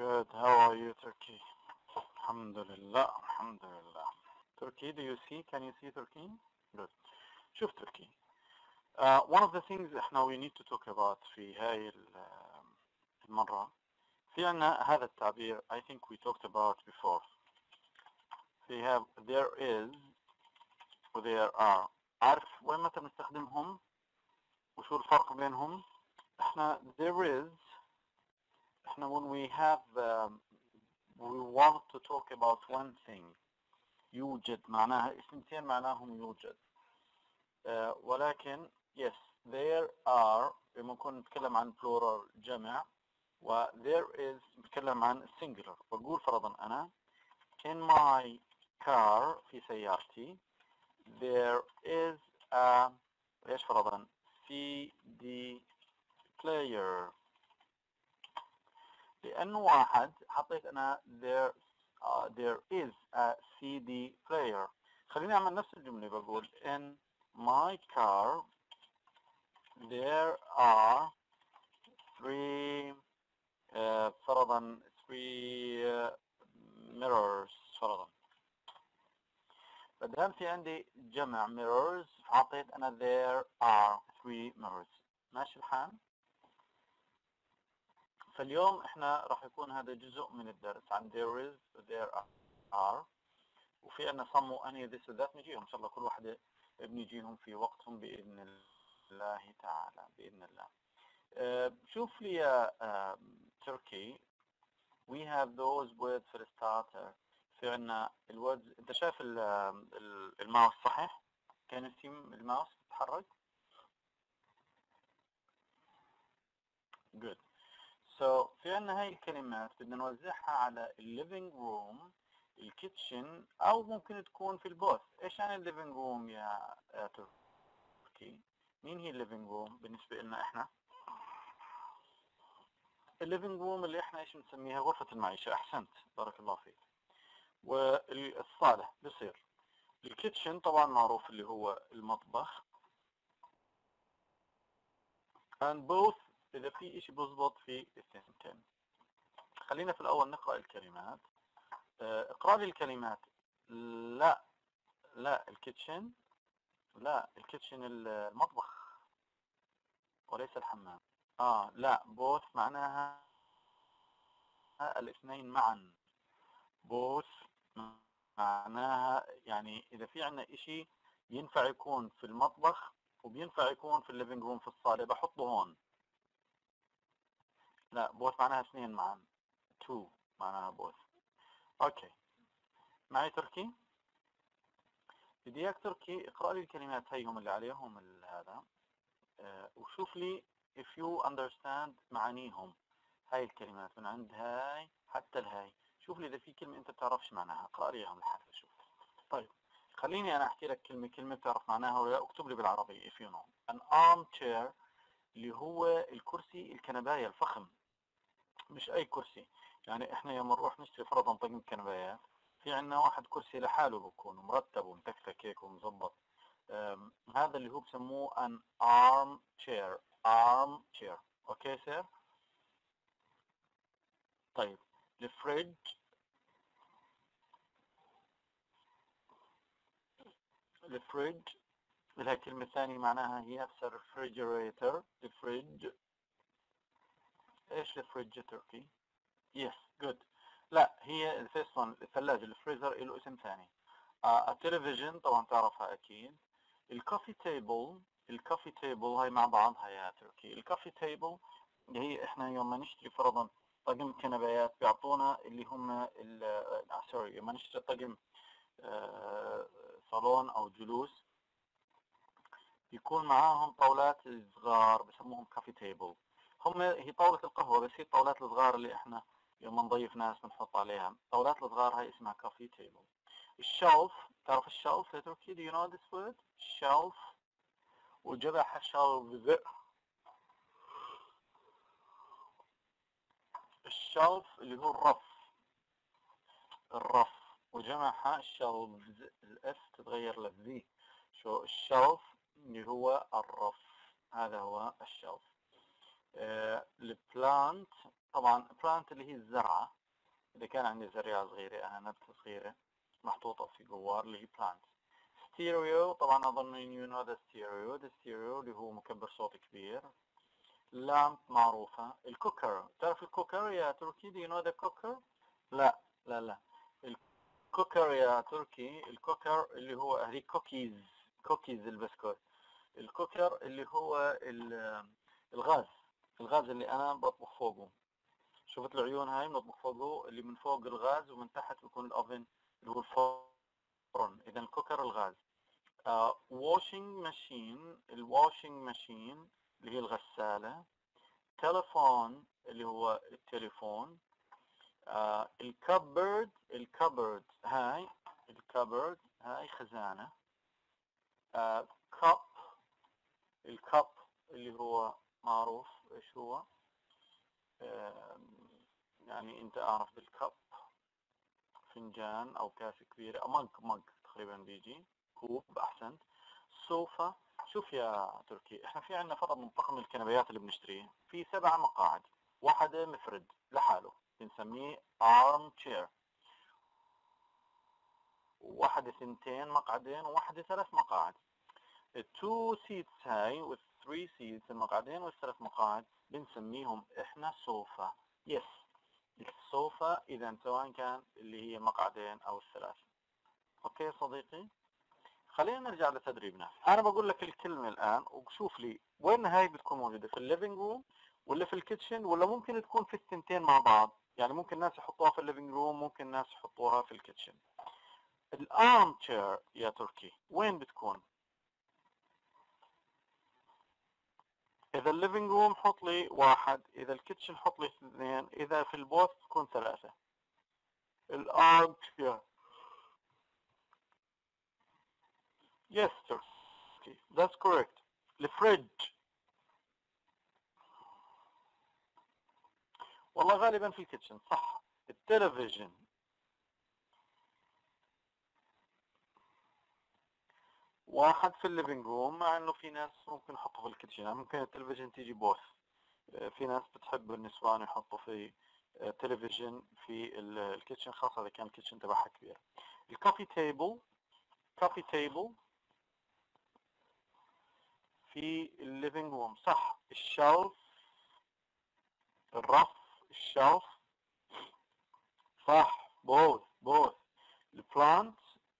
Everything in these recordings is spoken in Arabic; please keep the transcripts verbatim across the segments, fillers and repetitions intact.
Good. How are you, Turkey? Alhamdulillah. Alhamdulillah. Turkey, do you see? Can you see Turkey? Good. شوف Turkey. Uh, one of the things احنا we need to talk about في هاي المرة في عنا هذا التعبير. I think we talked about before. We have there is و there are. عارف وين متى بنستخدمهم وشو الفرق بينهم؟ احنا there is احنا when we have um, we want to talk about one thing. يوجد معناها اسمتين معناهم يوجد. uh, ولكن yes there are ممكن نتكلم عن plural جمع و there is نتكلم عن singular. بقول فرضا أنا in my car في سيارتي there is a ايش فرضا سي دي player. لأنه واحد حطيت أنا there uh, there is a سي دي player. خليني أعمل نفس الجملة بقول in my car there are three uh, فرضا three uh, mirrors فرضا. فدام في عندي جمع mirrors فعطيت أنا there are three mirrors. ماشي الحال؟ فاليوم احنا راح يكون هذا جزء من الدرس عن there is و there are وفي عندنا some و any this و that نجيهم إن شاء الله كل واحدة بنجيهم في وقتهم بإذن الله تعالى بإذن الله. أه شوف لي يا أه تركي we have those words for starter. في عندنا الوردز. انت شايف الماوس صحيح؟ كان السيم الماوس بتتحرك؟ good. so في عندنا هاي الكلمات بدنا نوزعها على الليفينج روم الكيتشن او ممكن تكون في البوث. ايش يعني الليفينج روم يا تركي؟ مين هي الليفينج روم بالنسبة لنا احنا؟ الليفينج روم اللي احنا ايش بنسميها؟ غرفة المعيشة. احسنت بارك الله فيك. والصالة بصير الكيتشن طبعا معروف اللي هو المطبخ. and both إذا في إشي بزبط في الثنتين. خلينا في الأول نقرأ الكلمات. اقرأ لي الكلمات. لا لا الكيتشن لا الكيتشن المطبخ وليس الحمام. آه لا both معناها الاثنين معا. both معناها يعني إذا في عنا إشي ينفع يكون في المطبخ وبينفع يكون في الليفينج روم في الصالة بحطه هون. لا both معناها اثنين معا. two معناها both. اوكي معي تركي؟ بدي اياك تركي اقرأ لي الكلمات هيهم اللي عليهم هذا أه وشوف لي if you understand معانيهم. هاي الكلمات من عند هاي حتى الهاي. شوف لي إذا في كلمة أنت بتعرفش معناها اقرأ ليها من حالها شوف. طيب خليني أنا أحكي لك كلمة كلمة بتعرف معناها ولا اكتب لي بالعربي if you know. an armchair اللي هو الكرسي الكنباية الفخم. مش أي كرسي. يعني إحنا يوم نروح نشتري فرضا طقم كنبايات في عندنا واحد كرسي لحاله بكون مرتب ومتكتك هيك ومظبط. هذا اللي هو بسموه an armchair. armchair. أوكي سير؟ طيب الفريج الفريج لها كلمة ثانية معناها هي نفس الريفريجريتر. الفريج ايش الفريج يا تركي؟ يس جود. لا هي الفيرست وان الثلاجة. الفريزر له اسم ثاني. آه التلفزيون طبعا تعرفها اكيد. الكوفي تيبل الكوفي تيبل هاي مع بعضها يا تركي. الكوفي تيبل هي احنا يوم ما نشتري فرضا طقم كنبايات بيعطونا اللي هم سوري لما نشتري طقم صالون او جلوس بيكون معاهم طاولات صغار بسموهم كافي تيبل. هم هي طاولة القهوة بس هي الطاولات الصغار اللي احنا لما نضيف ناس بنحط عليها. طاولات الصغار هاي اسمها كافي تيبل. الشلف تعرف الشلف يا تركي؟ do you know this word؟ الشلف وجبح الشلف. الشلف اللي هو الرف. الرف وجمعها الشلف الاف تتغير للذي. شو الشلف اللي هو الرف. هذا هو الشلف. البلانت، طبعا بلانت اللي هي الزرعه، اذا كان عندي زريعه صغيره انا نبته صغيره محطوطه في جوار اللي هي بلانت. ستيريو طبعا اظنين يو نو ذا ستيريو، ذا ستيريو اللي هو مكبر صوت كبير. لامب معروفه. الكوكر، تعرف الكوكر يا تركي؟ دي يو نو ذا كوكر؟ لا لا لا. الكوكر يا تركي، الكوكر اللي هو هذي كوكيز، كوكيز البسكوت. الكوكر اللي هو الغاز، الغاز اللي انا بطبخ فوقه. شفت العيون هاي بنطبخ فوقه، اللي من فوق الغاز ومن تحت بيكون الاوفن اللي هو الفرن. اذا الكوكر الغاز. واشنج ماشين، الواشنج ماشين اللي هي الغسالة. تليفون اللي هو التليفون. آه الكابرد، الكابرد هاي، الكابرد هاي خزانة. آه كاب، الكاب اللي هو معروف ايش هو، آه يعني انت اعرف بالكاب فنجان او كاسة كبيرة، مج مج تقريبا بيجي كوب احسنت. صوفة. شوف يا تركي، احنا في عندنا فقط من طقم الكنبيات اللي بنشتريه في سبع مقاعد، واحدة مفرد لحاله بنسميه arm chair، واحدة ثنتين مقعدين، وواحدة ثلاث مقاعد. التو seats هاي والثري seats، المقعدين والثلاث مقاعد، بنسميهم احنا صوفة. يس الصوفة، اذا سواء كان اللي هي مقعدين او الثلاث. اوكي يا صديقي، خلينا نرجع لتدريبنا. انا بقول لك الكلمة الان وشوف لي وين هاي بتكون موجودة، في الليفينج روم ولا في الكيتشن، ولا ممكن تكون في الثنتين مع بعض. يعني ممكن الناس يحطوها في الليفينج روم، ممكن الناس يحطوها في الكيتشن. الارم تشير يا تركي وين بتكون؟ اذا الليفينج روم حط لي واحد، اذا الكيتشن حط لي اثنين، اذا في البوث تكون ثلاثة. الارم تشير. Yes تركي، that's correct. الفريج والله غالبا في الكيتشن صح. التلفزيون. واحد في الليفينج روم، مع انه في ناس ممكن يحطوا في الكيتشن، يعني ممكن التلفزيون تيجي بوث. في ناس بتحب النسوان يحطوا في تلفزيون في الكيتشن، خاصة اذا كان الكيتشن تبعها كبير. الكوفي تيبل، كوفي تيبل في الليفينج روم صح. الشلف، الرف، الشلف صح. بوث بوث. البلانت،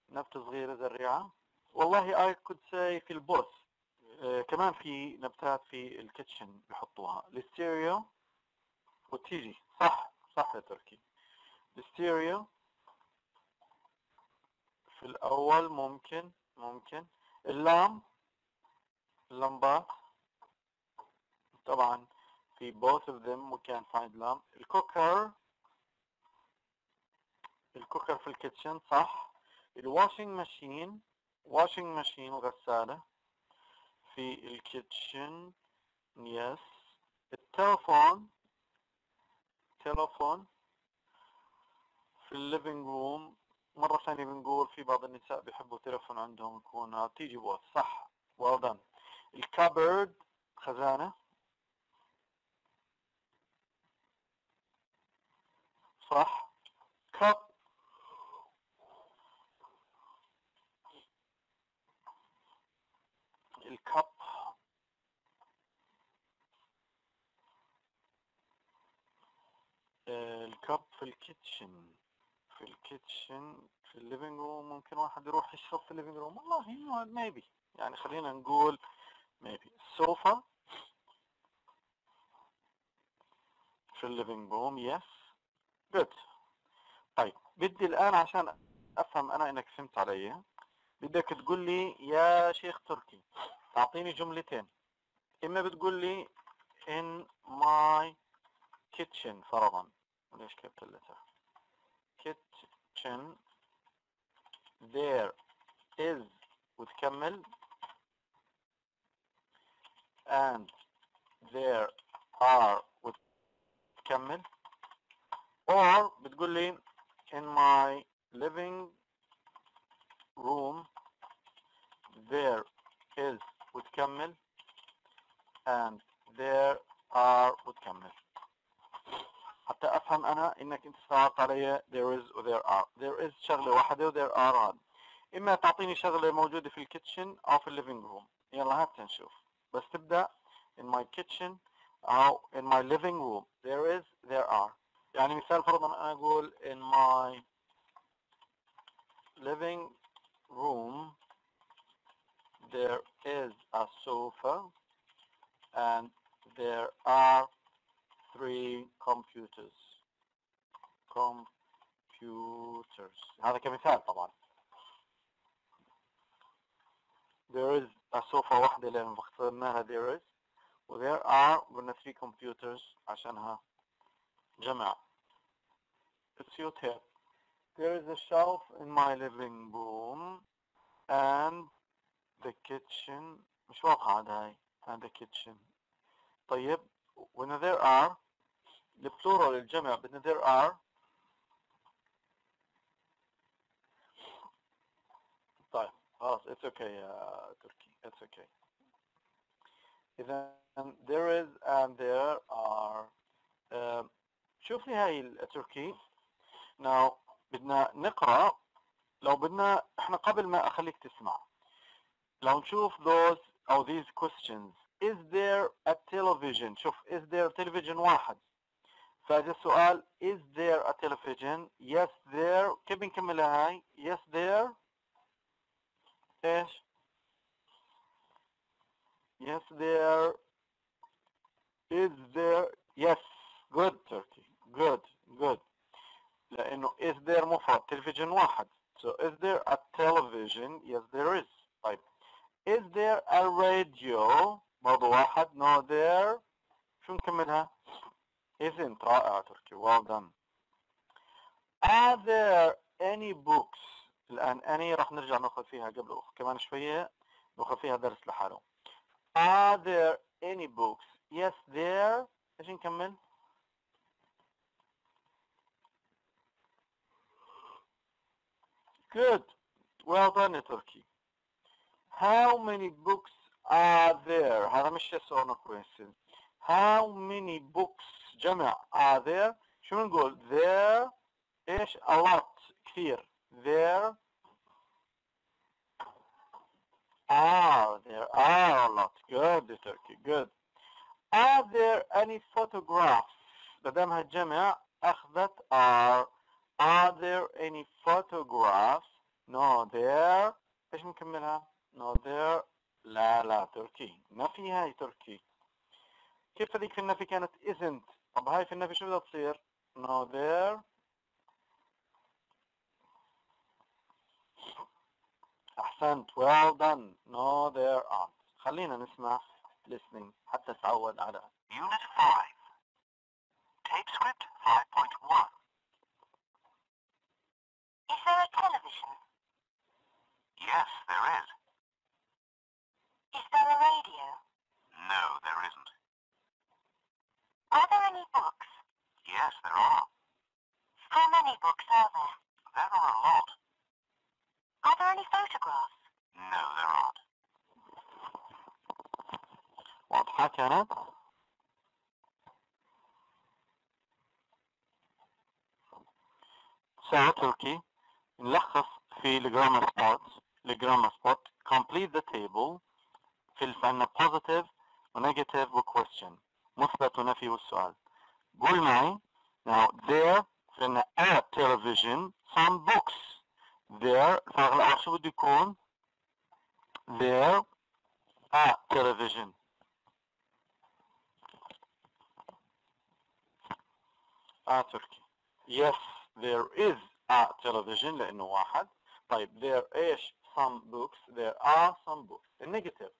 نبتة صغيرة زريعة. والله اي كود ساي في البوث. آه كمان في نبتات في الكيتشن بحطوها. الستيريو وتيجي صح صح يا تركي. الستيريو في الاول ممكن ممكن. اللام، اللمبات طبعا في both of them we can find لام. الكوكر، الكوكر في الكيتشن صح. الواشنج ماشين، واشنج ماشين غسالة في الكيتشن يس. التلفون، تلفون في الليفينج روم. مرة ثانية بنقول في بعض النساء بيحبوا تلفون عندهم يكون، تيجي بوث صح. well done. الكابرد خزانة صح. كاب، الكاب الكاب في الكيتشن، في الكيتشن في الليفينج روم. ممكن واحد يروح يشرب في الليفينج روم، والله ميبي، يعني خلينا نقول ميبي. السوفا في الليفينج روم يس. جود. طيب بدي الآن عشان أفهم أنا إنك فهمت علي، بدك تقول لي يا شيخ تركي، تعطيني جملتين. إما بتقول لي in my kitchen فرضاً، ليش كتبت اللتر؟ kitchen there is وتكمل and there are وتكمل. or بتقول لي in my living room there is وتكمل and there are وتكمل حتى افهم انا انك انت استعرضت علي there is و there are. there is شغله واحده و there are on. اما تعطيني شغله موجوده في الكيتشن او في الليفينج روم. يلا هات نشوف. بس تبدا in my kitchen او in my living room. there is there are. يعني مثال فرضا انا اقول in my living room there is a sofa and there are three computers. computers. هذا كمثال طبعا. there is a sofa واحدة لأن اخترناها there is و there are قلنا three computers عشانها جمع. it's your tip. there is a shelf in my living room and the kitchen. مش واضحة عاد هاي and the kitchen. طيب when there are البلورال الجمع بدنا there are. طيب خلاص it's okay يا تركي it's okay. إذا there is and there are. uh, شوف لي هاي التركي. now بدنا نقرأ. لو بدنا احنا قبل ما أخليك تسمع لو نشوف those أو these questions. is there a television. شوف is there a television واحد. فهذا السؤال is there a television. yes there. كيف بنكملها هاي yes there ايش yes there is there. yes good Turkey good good. لأنه is there مفرد television واحد. so is there a television. yes there is. طيب is there a radio برضه واحد. no there. شو نكملها isn't. رائع تركي well done. are there any books. الآن any راح نرجع نأخذ فيها قبل كمان شوية نأخذ فيها درس لحاله. are there any books. yes there. ايش نكمل good well done يا تركي. how many books are there. هذا مش سؤال كويس. how many books جمع are there. شو نقول there ايش a lot كثير. there are there are a lot good Turkey good. are there any photographs. بدمها الجمع أخذت are. are there any photographs. no there. إيش نكملها no there. لا لا تركي ما في هاي تركي. كيف هذيك في النفي كانت isn't. طب هاي في النفي شو بدها تصير no there. أحسنت well done no there aren't. خلينا نسمع listening حتى تعود على unit five tape script five point one. is there a television. yes there is. is there a radio. no there isn't. are there any books. yes there are. how many books are there. there are a lot. are there any photographs. no there aren't. واضحة كانت. ساعة تركي نلخص في الجرامر سبوت. الجرامر سبوت complete the table في الفن positive و negative و question مثبت ونفي والسؤال. قول معي now there في a television some books. there فغلق شو بده يكون there a television. اه تركي yes there is a television لأنه واحد. طيب there ايش some books. there are some books. النيجاتيف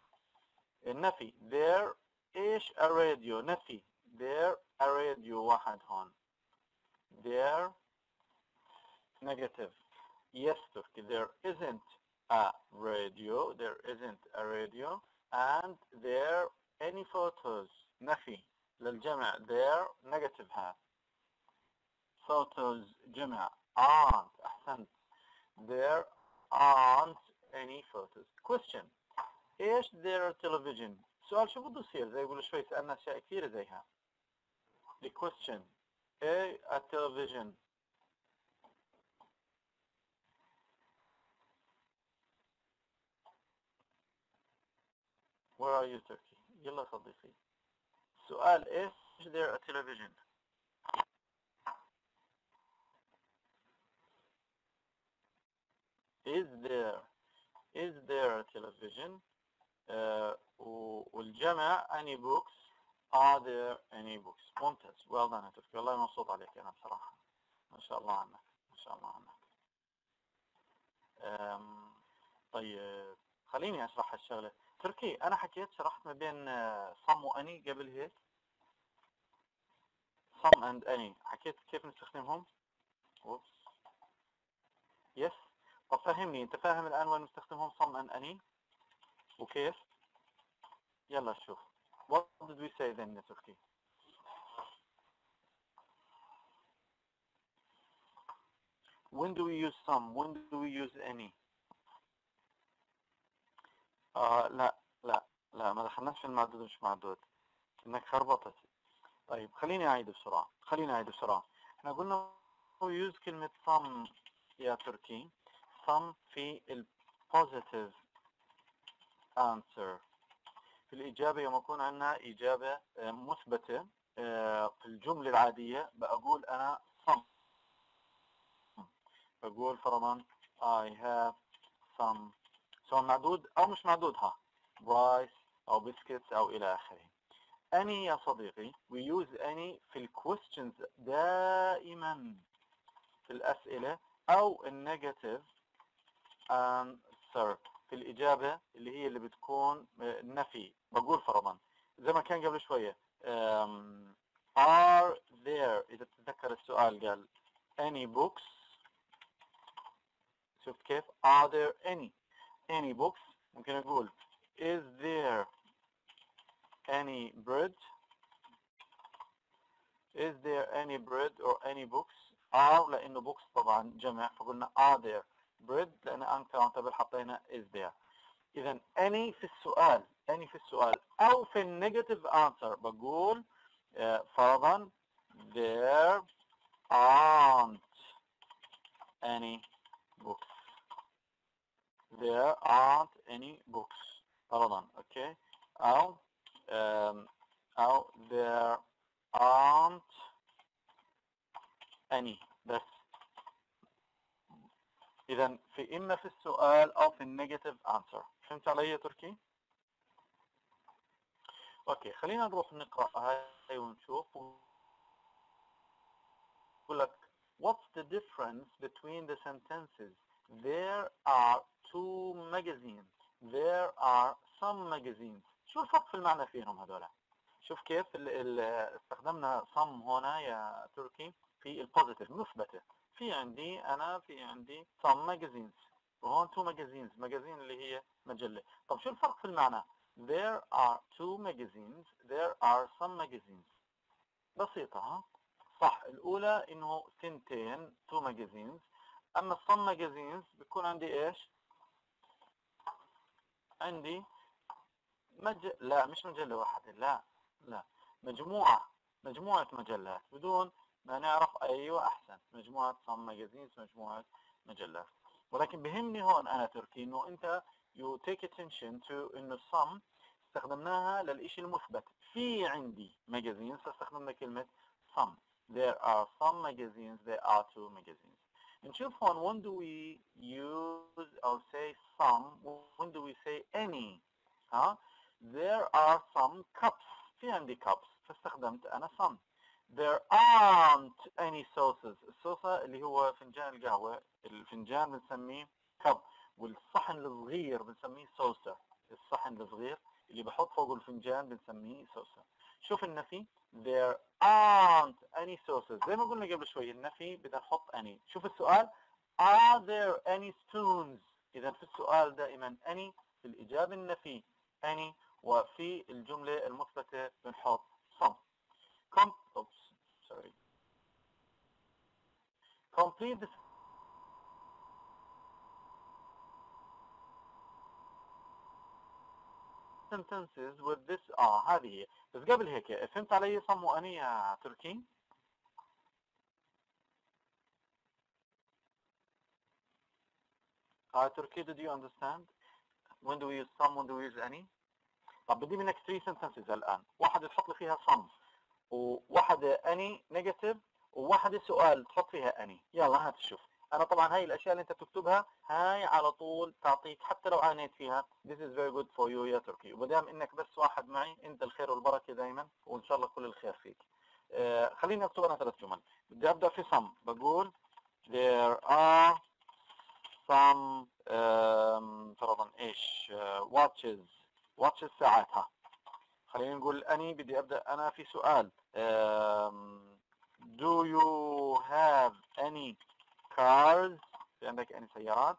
النفي there ايش a radio. نفي there a radio واحد هون. there negative yes تركي there isn't a radio. there isn't a radio. and there any photos. نفي للجمع there negative هذا photos جمع aren't. أحسنت there aren't any photos. question is there a television. السؤال شو بده يصير؟ زي قبل شوي سألنا أشياء كثيرة زيها. The question A at television. Where are you, Turkey? يلا صديقي. سؤال إيه؟ Is there a television? Is there is there a television? Uh, والجمع any books? Are there any books? ممتاز. Well done يا تركي. والله مبسوط عليك أنا بصراحة. ما شاء الله عنك. ما شاء الله عنك. Um, طيب خليني أشرح هالشغلة. تركي أنا حكيت شرحت ما بين some وأني قبل هيك. some and any حكيت كيف نستخدمهم؟ Oops. Yes. طب فهمني أنت فاهم الآن وين نستخدمهم some and any؟ وكيف؟ يلا شوف. What did we say then in Turkey? When do we use some? When do we use any? آه لا لا لا ما دخلناش في المعدود ومش معدود. إنك خربطت. طيب خليني أعيد بسرعة. خليني أعيد بسرعة. إحنا قلنا use كلمة some يا تركي. some في ال positive answer. في الإجابة يوم يكون عندنا إجابة مثبتة في الجملة العادية بقول أنا some. بقول فرضاً I have some سواء معدود أو مش معدود ها rice أو biscuits أو إلى آخره. any يا صديقي we use any في ال questions دائماً في الأسئلة أو النيجاتيف answer في الإجابة اللي هي اللي بتكون نفي. بقول فرضاً زي ما كان قبل شوية are there إذا تتذكر السؤال قال any books شفت كيف are there any any books ممكن أقول is there any bread is there any bread or any books are لأنه books طبعاً جمع فقلنا are there bread لأن أنت أعتبر حطينا is there. إذا any في السؤال any في السؤال أو في النيجاتيف answer بقول فرضاً there aren't any books there aren't any books فرضاً okay أو um, أو there aren't any بس. إذا في إما في السؤال أو في النيجاتيف أنسر. فهمت علي يا تركي؟ أوكي خلينا نروح نقرأ هاي ونشوف. بقول لك What's the difference between the sentences? There are two magazines. There are some magazines. شو الفرق في المعنى فيهم هذولا؟ شوف كيف استخدمنا some هنا يا تركي في البوزيتيف مثبتة. في عندي أنا في عندي some magazines وهون two magazines magazine اللي هي مجلة. طب شو الفرق في المعنى؟ there are two magazines there are some magazines بسيطة ها؟ صح الأولى إنه سنتين two magazines أما some magazines بيكون عندي إيش؟ عندي مج لا مش مجلة واحدة لا لا مجموعة مجموعة مجلات بدون ما نعرف أيوة أحسن مجموعة some magazines مجموعة مجلات. ولكن بهمني هون أنا تركي إنه أنت you take attention to إنه some استخدمناها للإشي المثبت. في عندي magazines استخدمنا كلمة some there are some magazines there are two magazines. نشوف هون when do we use or say some when do we say any ها there are some cups في عندي cups فاستخدمت أنا some. There aren't any sauces. الصوصة اللي هو فنجان القهوة الفنجان بنسميه كب والصحن الصغير بنسميه صوصة. الصحن الصغير اللي بحط فوق الفنجان بنسميه صوصة. شوف النفي there aren't any sauces زي ما قلنا قبل شوي النفي بدنا نحط any. شوف السؤال are there any spoons إذا في السؤال دائما any في الإجابة النفي any وفي الجملة المثبتة بنحط some. Com Oops, sorry. Complete the past tenses with this are هذه. بس قبل هيك فهمت علي صموا أني يا تركي؟ Uh, Turkey, did you understand? When do we use some, when do we use any? طب بدي منك three sentences الآن، واحدة تحط لي فيها some، وواحدة any negative، وواحدة سؤال تحط فيها any، يلا هات شوف، أنا طبعا هاي الأشياء اللي أنت بتكتبها هاي على طول تعطيك حتى لو عانيت فيها، this is very good for you يا تركي، وما دام إنك بس واحد معي أنت الخير والبركة دائما، وإن شاء الله كل الخير فيك. آه خليني أكتب أنا ثلاث جمل، بدي أبدأ في some، بقول there are some فرضا ايش watches watches ساعاتها. خلينا نقول اني بدي ابدا انا في سؤال do you have any cars؟ في عندك اني سيارات،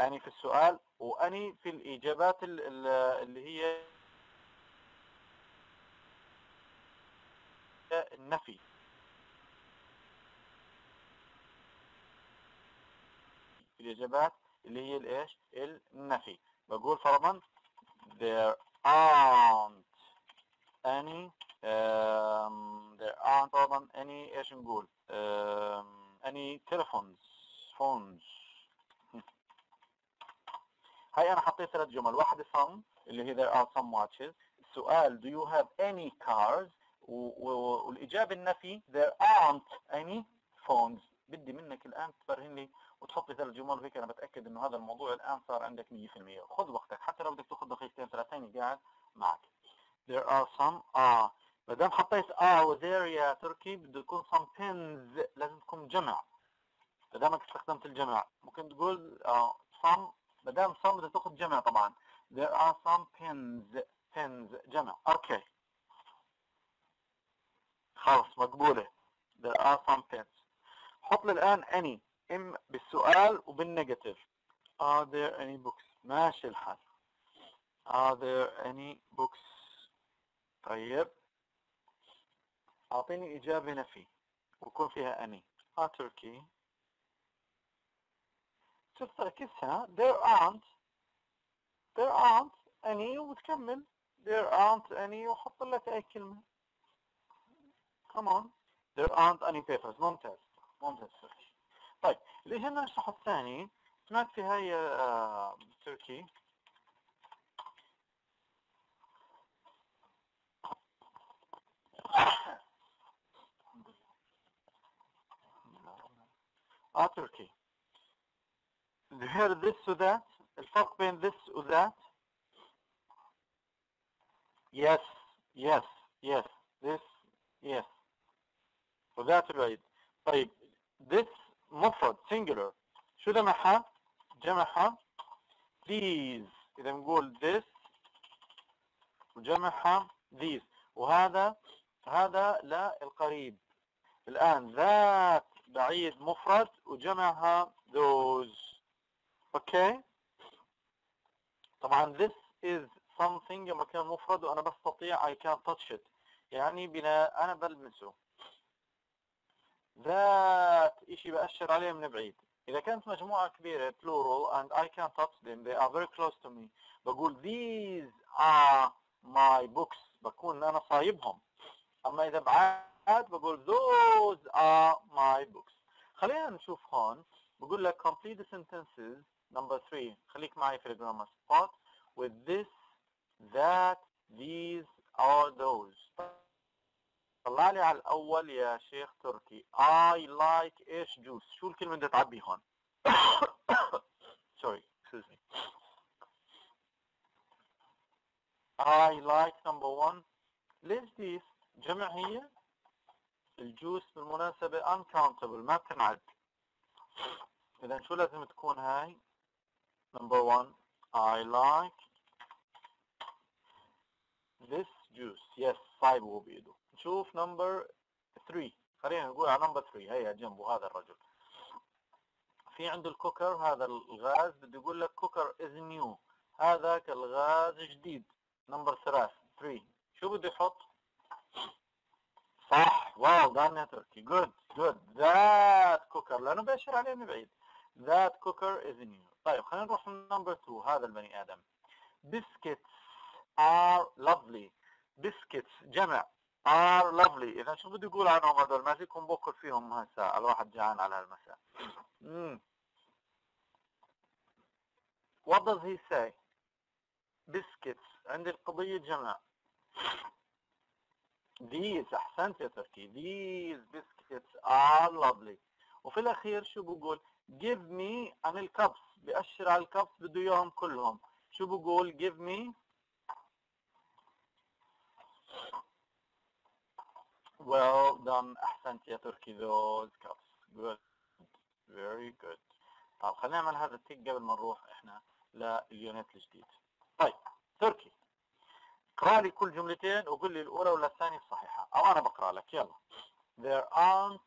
اني في السؤال واني في الاجابات اللي هي النفي. الإجابات اللي هي الإيش؟ النفي. بقول فرضاً there aren't any um, there aren't فرضاً any إيش نقول؟ um, any telephones phones. هاي أنا حطيت ثلاث جمل، واحدة some اللي هي there are some watches، السؤال do you have any cars؟ والإجابة النفي there aren't any phones. بدي منك الآن تبرهن لي وتحط لي ثلاث جمل هيك، انا بتاكد انه هذا الموضوع الان صار عندك مية بالمية. خذ وقتك حتى لو بدك تاخذ دقيقتين ثلاثين قاعد معك. There are some اه ما دام حطيت اه وذير يا تركي بده يكون some pins، لازم تكون جمع. ما دامك استخدمت الجمع ممكن تقول اه some، ما دام some بدها تاخذ جمع طبعا. There are some pins pins جمع. اوكي خلص مقبوله. There are some pins. حط لي الان any ام بالسؤال وبالنيجاتيف. Are there any books؟ ماشي الحال. Are there any books؟ طيب أعطيني إجابة نفي ويكون فيها any. ها تركي شوف تركيزها there aren't there aren't any وتكمل there aren't any وحط لك أي كلمة. Come on there aren't any papers. ممتاز ممتاز تركي. طيب اللي يهمنا نشرحه الثاني، سمعت في هاي آه تركي اه تركي غير this و that، الفرق بين this و that. yes yes yes this yes و that الوعيد. طيب this مفرد singular، شو جمعها؟ جمعها these، إذا بنقول this وجمعها these، وهذا هذا لا القريب. الآن ذات بعيد مفرد وجمعها those. أوكي؟ طبعا this is something مكان مفرد وأنا بستطيع I can touch it، يعني بلا أنا بلمسه. ذات إشي بأشر عليه من بعيد. إذا كانت مجموعة كبيرة plural and I can touch them they are very close to me، بقول these are my books، بكون أنا صايبهم. أما إذا بعاد بقول those are my books. خلينا نشوف هون بقول لك complete the sentences number three. خليك معي في الجرامر spot with this that these are those. طلع لي على الأول يا شيخ تركي I like إيش juice، شو الكلمة اللي بدها تعبي هون؟ sorry excuse me. I like number one ليش this جمع؟ هي الجوس بالمناسبة uncountable ما بتنعد، إذا شو لازم تكون هاي number one I like this juice. yes صايبه بإيده. نشوف نمبر ثلاثة، خلينا نقول على نمبر ثلاثة هي جنبه هذا الرجل في عنده الكوكر، هذا الغاز بده يقول لك كوكر از نيو، هذاك الغاز جديد. نمبر ثلاثة ثلاثة شو بده يحط؟ صح واو دان يا تركي جود جود ذات كوكر لانه بيشير عليه من بعيد ذات كوكر از نيو. طيب خلينا نروح لنمبر اثنين هذا البني ادم بسكيتس are lovely. biscuits جمع are lovely. إذا شو بده يقول عنهم هذول؟ ما فيكم بكر فيهم هسا، الواحد جعان على هالمساء. امم What does he say? biscuits. عندي القضية جمع. These، أحسنت يا تركي. These biscuits are lovely. وفي الأخير شو بقول؟ Give me عن الكبس، بأشر على الكبس بده إياهم كلهم. شو بقول؟ Give me Well done. أحسنت يا تركي. Those cups. Good. Very good. طيب خلينا نعمل هذا التيك قبل ما نروح إحنا لليونت الجديد. طيب تركي، اقرأ لي كل جملتين وقول لي الأولى ولا الثانية الصحيحة، أو أنا بقرأ لك يلا. There aren't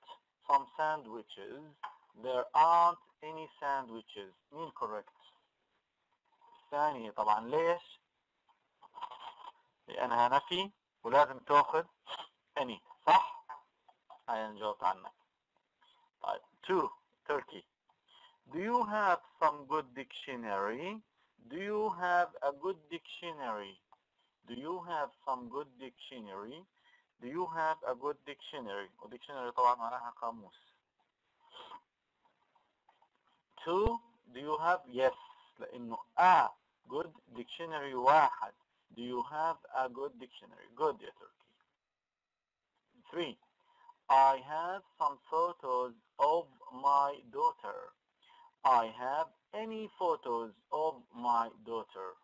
some sandwiches. There aren't any sandwiches. مين correct؟ الثانية طبعا. ليش؟ لأنها نفي ولازم تأخذ any. صح؟ هاي انجاوبت عنك. طيب two Turkey. Do you have some good dictionary? Do you have a good dictionary? Do you have some good dictionary? Do you have a good dictionary? والdictionary طبعا معناها قاموس. two Do you have yes لأنه a good dictionary واحد. Do you have a good dictionary? Good يا تركي. three I have some photos of my daughter. I have any photos of my daughter.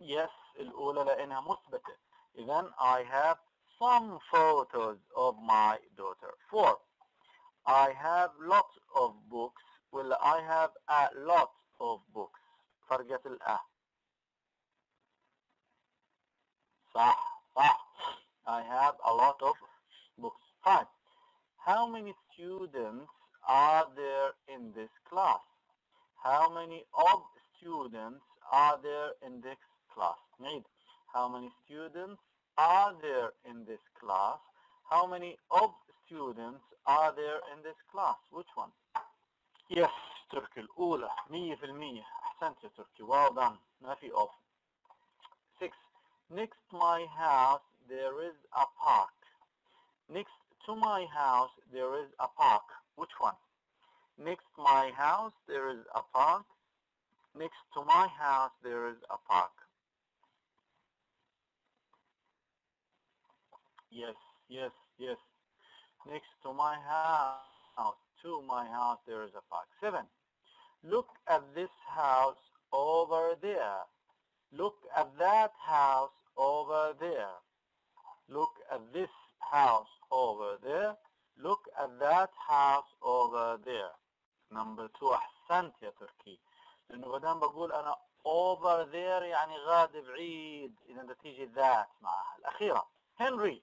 Yes الأولى لأنها مثبتة. إذن I have some photos of my daughter. four I have lots of books. Well, I have a lot of books. فرقت الأ. صح صح. I have a lot of books. five How many students are there in this class? How many of students are there in this class? نعيد. How many students are there in this class? How many of students are there in this class? Which one? Yes تركي الأولى مية في المية. أحسنت يا تركي. Well done. ما في of. six Next to my house there is a park. Next to my house there is a park. Which one? Next to my house there is a park. Next to my house there is a park. Yes, yes, yes. Next to my house, to my house there is a park. seven Look at this house over there. Look at that house over there. Look at this house over there. Look at that house over there. Number two. أحسنت يا تركي. لأنه قدام بقول أنا over there يعني غادي بعيد، إذا بتيجي that معها. الأخيرة Henry.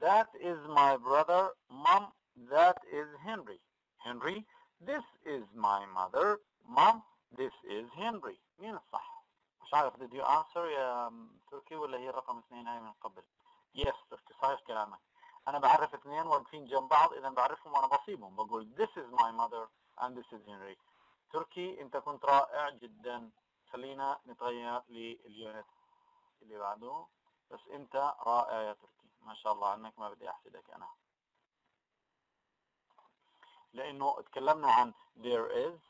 That is my brother. Mom. That is Henry. Henry. This is my mother. Mom. This is Henry. مين الصح؟ مش عارف. Did you answer يا تركي ولا هي رقم اثنين هاي من قبل؟ Yes تركي صحيح كلامك. أنا بعرف اثنين واقفين جنب بعض، إذا بعرفهم وأنا بصيبهم، بقول this is my mother and this is Henry. تركي أنت كنت رائع جدا. خلينا نتغير لليونت اللي بعده، بس أنت رائع يا تركي، ما شاء الله عنك، ما بدي أحسدك أنا. لأنه تكلمنا عن there is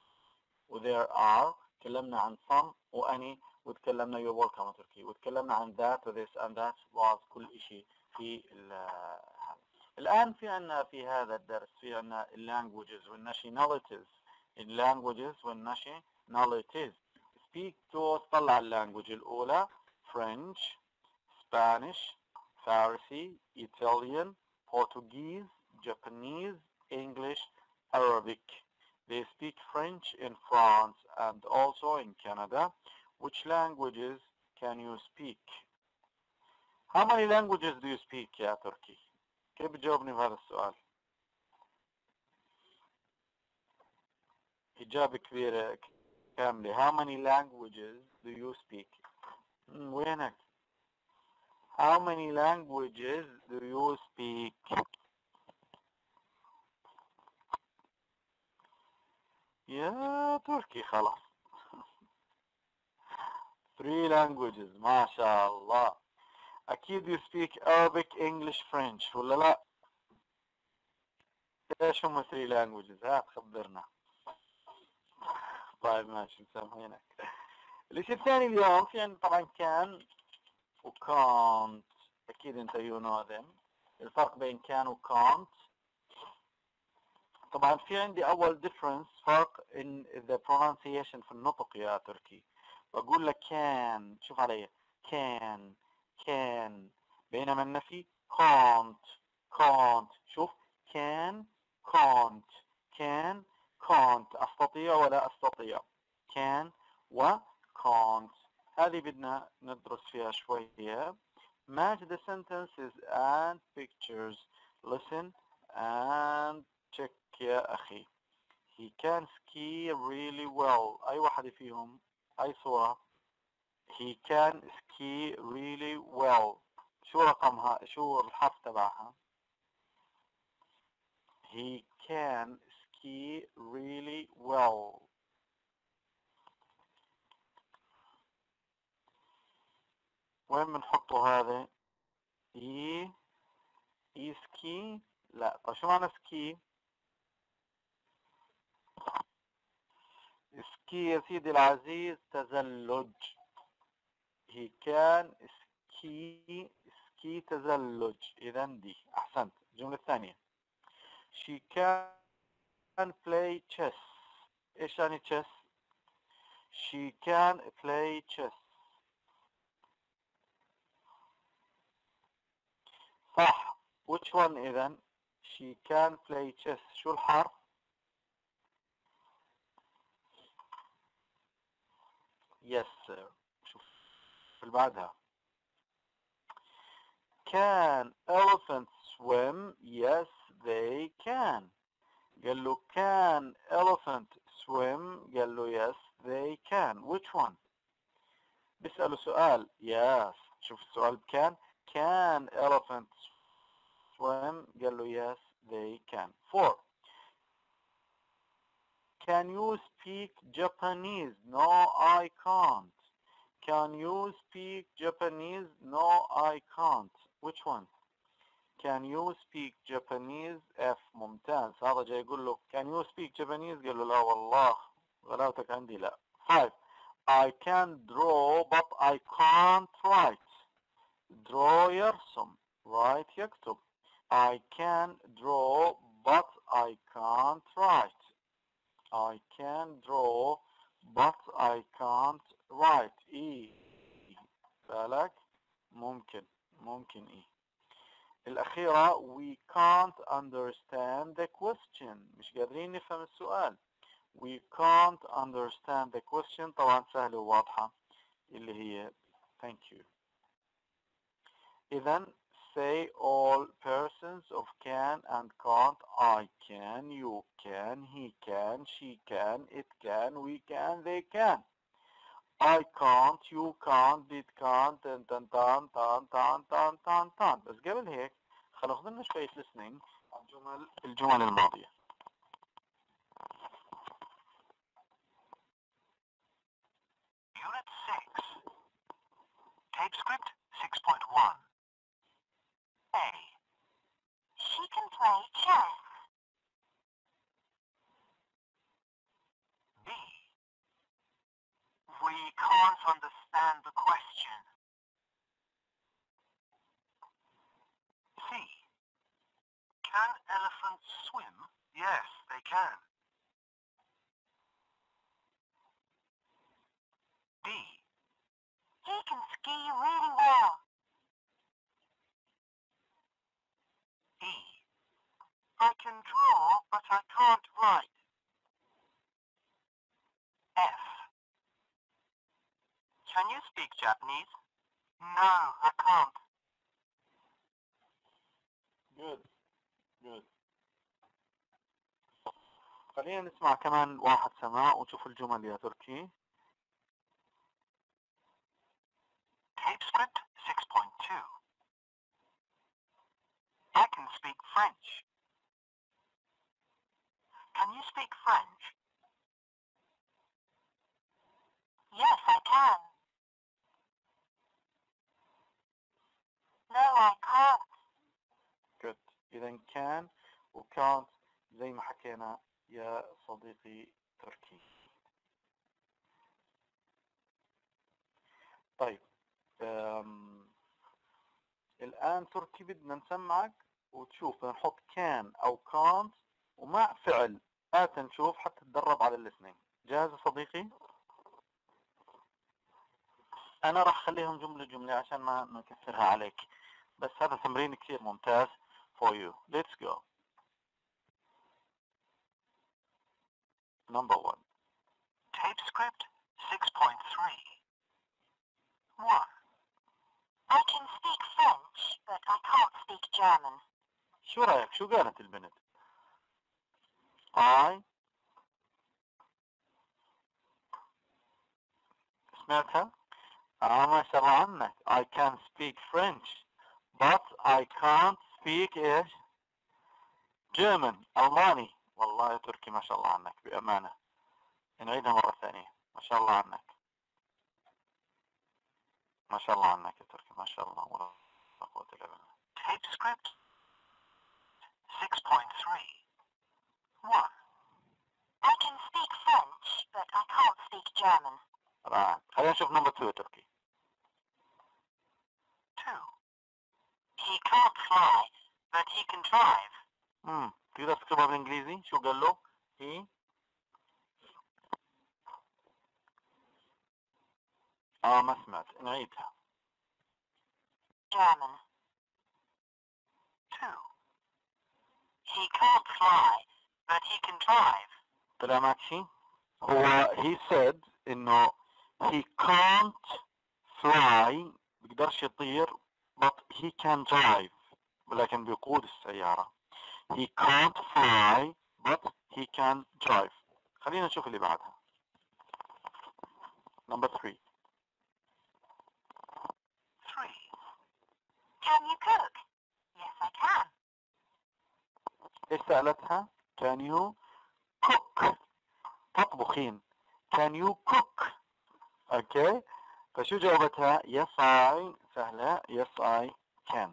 و there are، تكلمنا عن some و any، وتكلمنا you're welcome يا تركي، وتكلمنا عن that و this and that was كل إشي في الآن. في عنا في هذا الدرس في عنا languages والnationalities. languages والnationalities. speak to طلع اللانجوج الأولى French, Spanish, Farsi, Italian, Portuguese, Japanese, English, Arabic. They speak French in France and also in Canada. Which languages can you speak? How many languages do you speak يا تركي؟ كيف بتجاوبني بهذا السؤال؟ إجابة كبيرة كاملة. How many languages do you speak؟ وينك؟ How many languages do you speak؟ يا تركي خلاص. three languages ما شاء الله. أكيد you speak Arabic, English, French ولا لا؟ إيش هم three languages؟ هات خبرنا. طيب ماشي مسامحينك. الشيء الثاني اليوم يعني طبعا كان و can't. أكيد أنت you know them. الفرق بين كان و can't. طبعا في عندي أول difference فرق in the pronunciation في النطق يا تركي. بقول لك كان، شوف علي كان كان، بينما النفي can't can't. شوف كان can't كان can't، أستطيع ولا أستطيع، كان و can't. هذه بدنا ندرس فيها شوية. Match the sentences and pictures. Listen and check يا أخي. He can ski really well. أي واحد فيهم؟ أي صورة؟ He can ski really well. شو رقمها؟ شو الحرف تبعها؟ He can ski really well. وين بنحطه هذا؟ إي إي سكي؟ لا، طيب شو معنى سكي؟ سكي يا سيدي العزيز تزلج. He can ski ski تزلج. إذا دي أحسنت. الجملة الثانية. She can play chess. إيش يعني chess؟ She can play chess. صح. Which one إذا؟ She can play chess. شو الحرف؟ Yes sir. شوف اللي بعدها. Can elephants swim? Yes they can. قال له can elephant swim؟ قال له yes they can. Which one؟ بيسأله سؤال. Yes. شوف السؤال كان. Can elephants swim؟ قال له yes they can. Four. Can you speak Japanese? No, I can't. Can you speak Japanese? No, I can't. Which one? Can you speak Japanese? F ممتاز. هذا جاي يقول له Can you speak Japanese؟ قال له لا والله غلاوتك عندي لا. Five. I can draw but I can't write. Draw يرسم. Write يكتب. I can draw but I can't write. I can draw but I can't write. إي بالك ممكن ممكن إي. الأخيرة we can't understand the question. مش قادرين نفهم السؤال. We can't understand the question. طبعا سهلة وواضحة اللي هي thank you. إذا say all persons of can and can't. I can, you can, he can, she can, it can, we can, they can. I can't, you can't, it can't, and tan tan tan tan tan tan tan. بس قبل هيك خلينا ناخذ لنا شوية listening عن جمل الجمل الماضية. Unit six. Tape script six point one. A. She can play chess. B. We can't understand the question. C. Can elephants swim? Yes, they can. D. He can ski really well. I can draw, but I can't write. F. Can you speak Japanese? No, I can't. Good. Good. خلينا نسمع كمان واحد سماع ونشوف الجمل يا تركي. Tape script six point two. I can speak French. Can you speak French? Yes, I can. Good. إذا كان وكانت زي ما حكينا يا صديقي تركي. طيب الآن تركي بدنا نسمعك وتشوف نحط كان أو كانت ومع فعل. آت نشوف حتى تتدرب على الاثنين. جاهز يا صديقي؟ أنا راح أخليهم جملة جملة عشان ما نكثرها عليك، بس هذا تمرين كثير ممتاز for you. Let's go. Number one. Tape script six point three. one. I can speak French, but I can't speak German. شو رأيك؟ شو قالت البنت؟ I سمعتها؟ آه ما شاء الله عنك. I can speak French but I can't speak إيش؟ German. ألماني. والله يا تركي ما شاء الله عنك بأمانة. نعيدها مرة ثانية. ما شاء الله عنك. ما شاء الله عنك يا تركي ما شاء الله ولا قوة إلا بالله. Tape script six point three. One. I can speak French, but I can't speak German. Right. خلينا نشوف number two تركي. Two. He can't fly, but he can drive. امم تقدر تكتبها بالانجليزي؟ شو قال له؟ He. اه ما سمعت، نعيدها. German. Two. He can't fly. But he can drive. طلع معك شيء؟ هو he said إنه he can't fly بيقدرش يطير but he can drive ولكن بيقود السيارة. He can't fly but he can drive. خلينا نشوف اللي بعدها. Number three. Three. Can you cook? Yes, I can. إيش سألتها؟ Can you cook? تطبخين. Can you cook? Okay. فشو جاوبتها؟ Yes I. سهلة. Yes I can.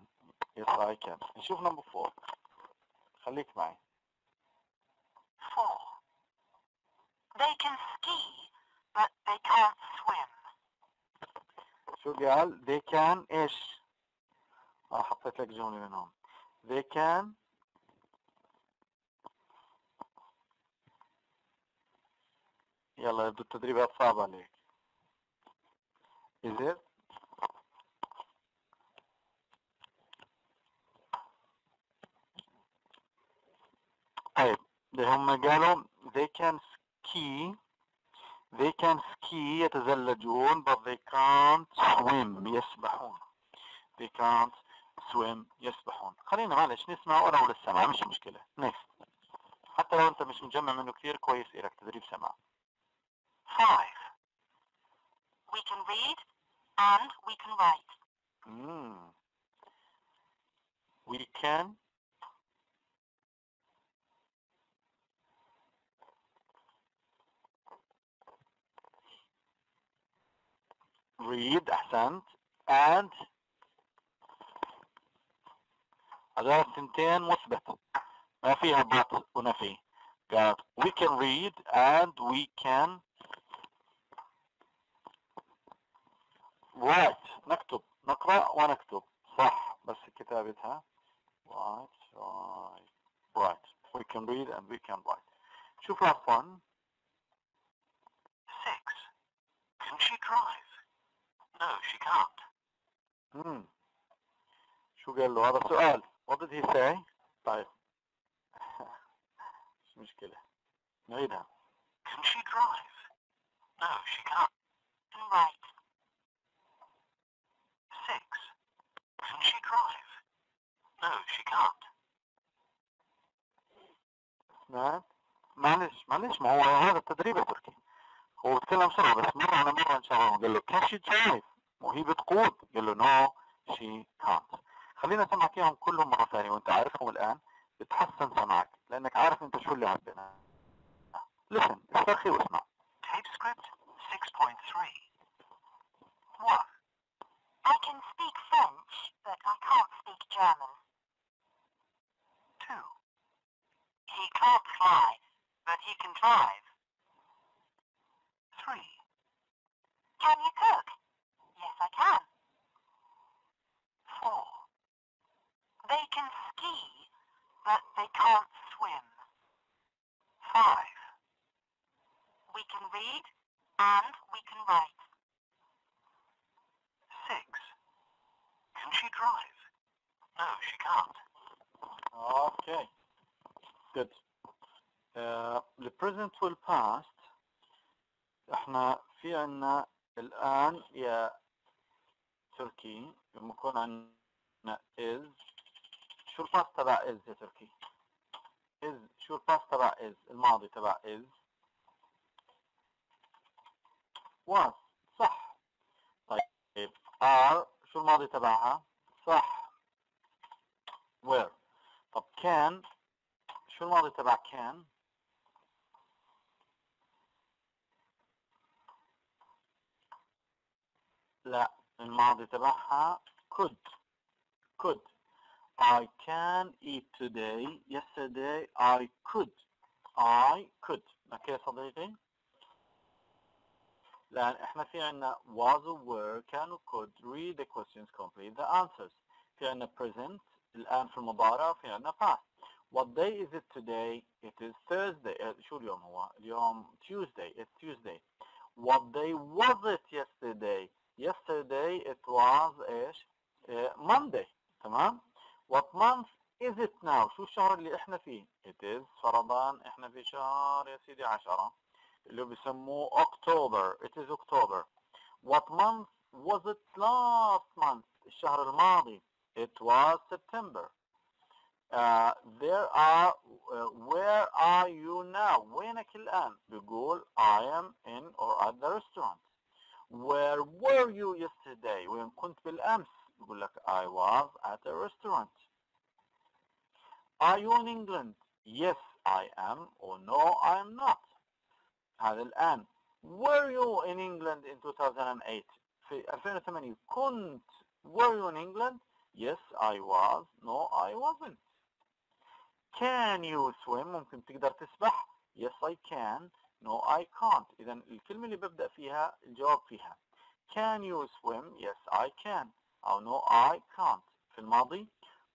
Yes I can. نشوف number four. خليك معي. Four. They can ski, but they can't swim. شو قال؟ They can إيش؟ آه حطيت لك جملة منهم. They can يلا يبدو التدريبات صعبة عليك. Is it? طيب هم قالوا they can ski they can ski يتزلجون but they can't swim يسبحون. They can't swim يسبحون. خلينا معلش نسمع أنا ولا السمع مش مشكلة. Next. حتى لو أنت مش مجمع منه كثير كويس إلك تدريب سمع. Five. We can read and we can write. Mm. We can read أحسنت and هذول الثنتين مثبت ما فيها but ونفي. قالت we can read and we can write. نكتب نقرأ ونكتب صح بس كتابتها write write write. We can read and we can write. شوف last one. Six. Can she drive? No, she can't. Hmm. شو قال له؟ هذا سؤال. What did he say? طيب مش مشكلة نعيدها. Can she drive? No, she can't. Right. Six. Can she drive? No, she can't. نعم معلش معلش ما هو هذا التدريب يا تركي. هو بيتكلم بسرعة بس مرة على مرة إن شاء الله. قال له can she drive؟ وهي بتقود. قال له no she can't. خلينا نسمعك إياهم كلهم مرة ثانية وأنت عارفهم الآن بتحسن سمعك لأنك عارف أنت شو اللي عندنا. Listen استرخي واسمع. Tape script six point three. one. I can speak French, but I can't speak German. Two. He can't fly, but he can drive. Three. Can you cook? Yes, I can. Four. They can ski, but they can't swim. Five. We can read, and we can write. Six. Can she drive? No, she can't. Okay. Good. Uh, the present will past. احنا في عنا الآن يا تركي يكون عنا is. شو الباست تبع is يا تركي؟ is شو الباست تبع is؟ الماضي تبع is was. صح. طيب are شو الماضي تبعها؟ صح. where. طب can شو الماضي تبع can؟ لا، الماضي تبعها could. could. I can eat today. Yesterday I could. I could. اوكي صديقي؟ لأن احنا في عنا was و were كانوا could. Read the questions, complete the answers. في عنا present الآن في المضارع، في عنا past. What day is it today? It is Thursday. شو اليوم هو؟ اليوم Tuesday. It's Tuesday. What day was it yesterday? Yesterday it was uh, Monday. تمام. What month is it now? شو الشهر اللي احنا فيه؟ It is فرضاً احنا في شهر يا سيدي عشرة اللي بيسموه October. It is October. What month was it last month? الشهر الماضي. It was September. Uh, there are uh, where are you now? وينك الآن؟ بيقول I am in or at the restaurant. Where were you yesterday? وين كنت بالأمس؟ بقول لك I was at a restaurant. Are you in England? Yes, I am. Or no, I am not. هذا الآن. Were you in England in two thousand eight? في ألفين وثمانية كنت. Were you in England? Yes, I was. No, I wasn't. Can you swim? ممكن تقدر تسبح. Yes, I can. No, I can't. إذا الكلمة اللي ببدأ فيها الجواب فيها. Can you swim? Yes, I can. أو no, I can't. في الماضي.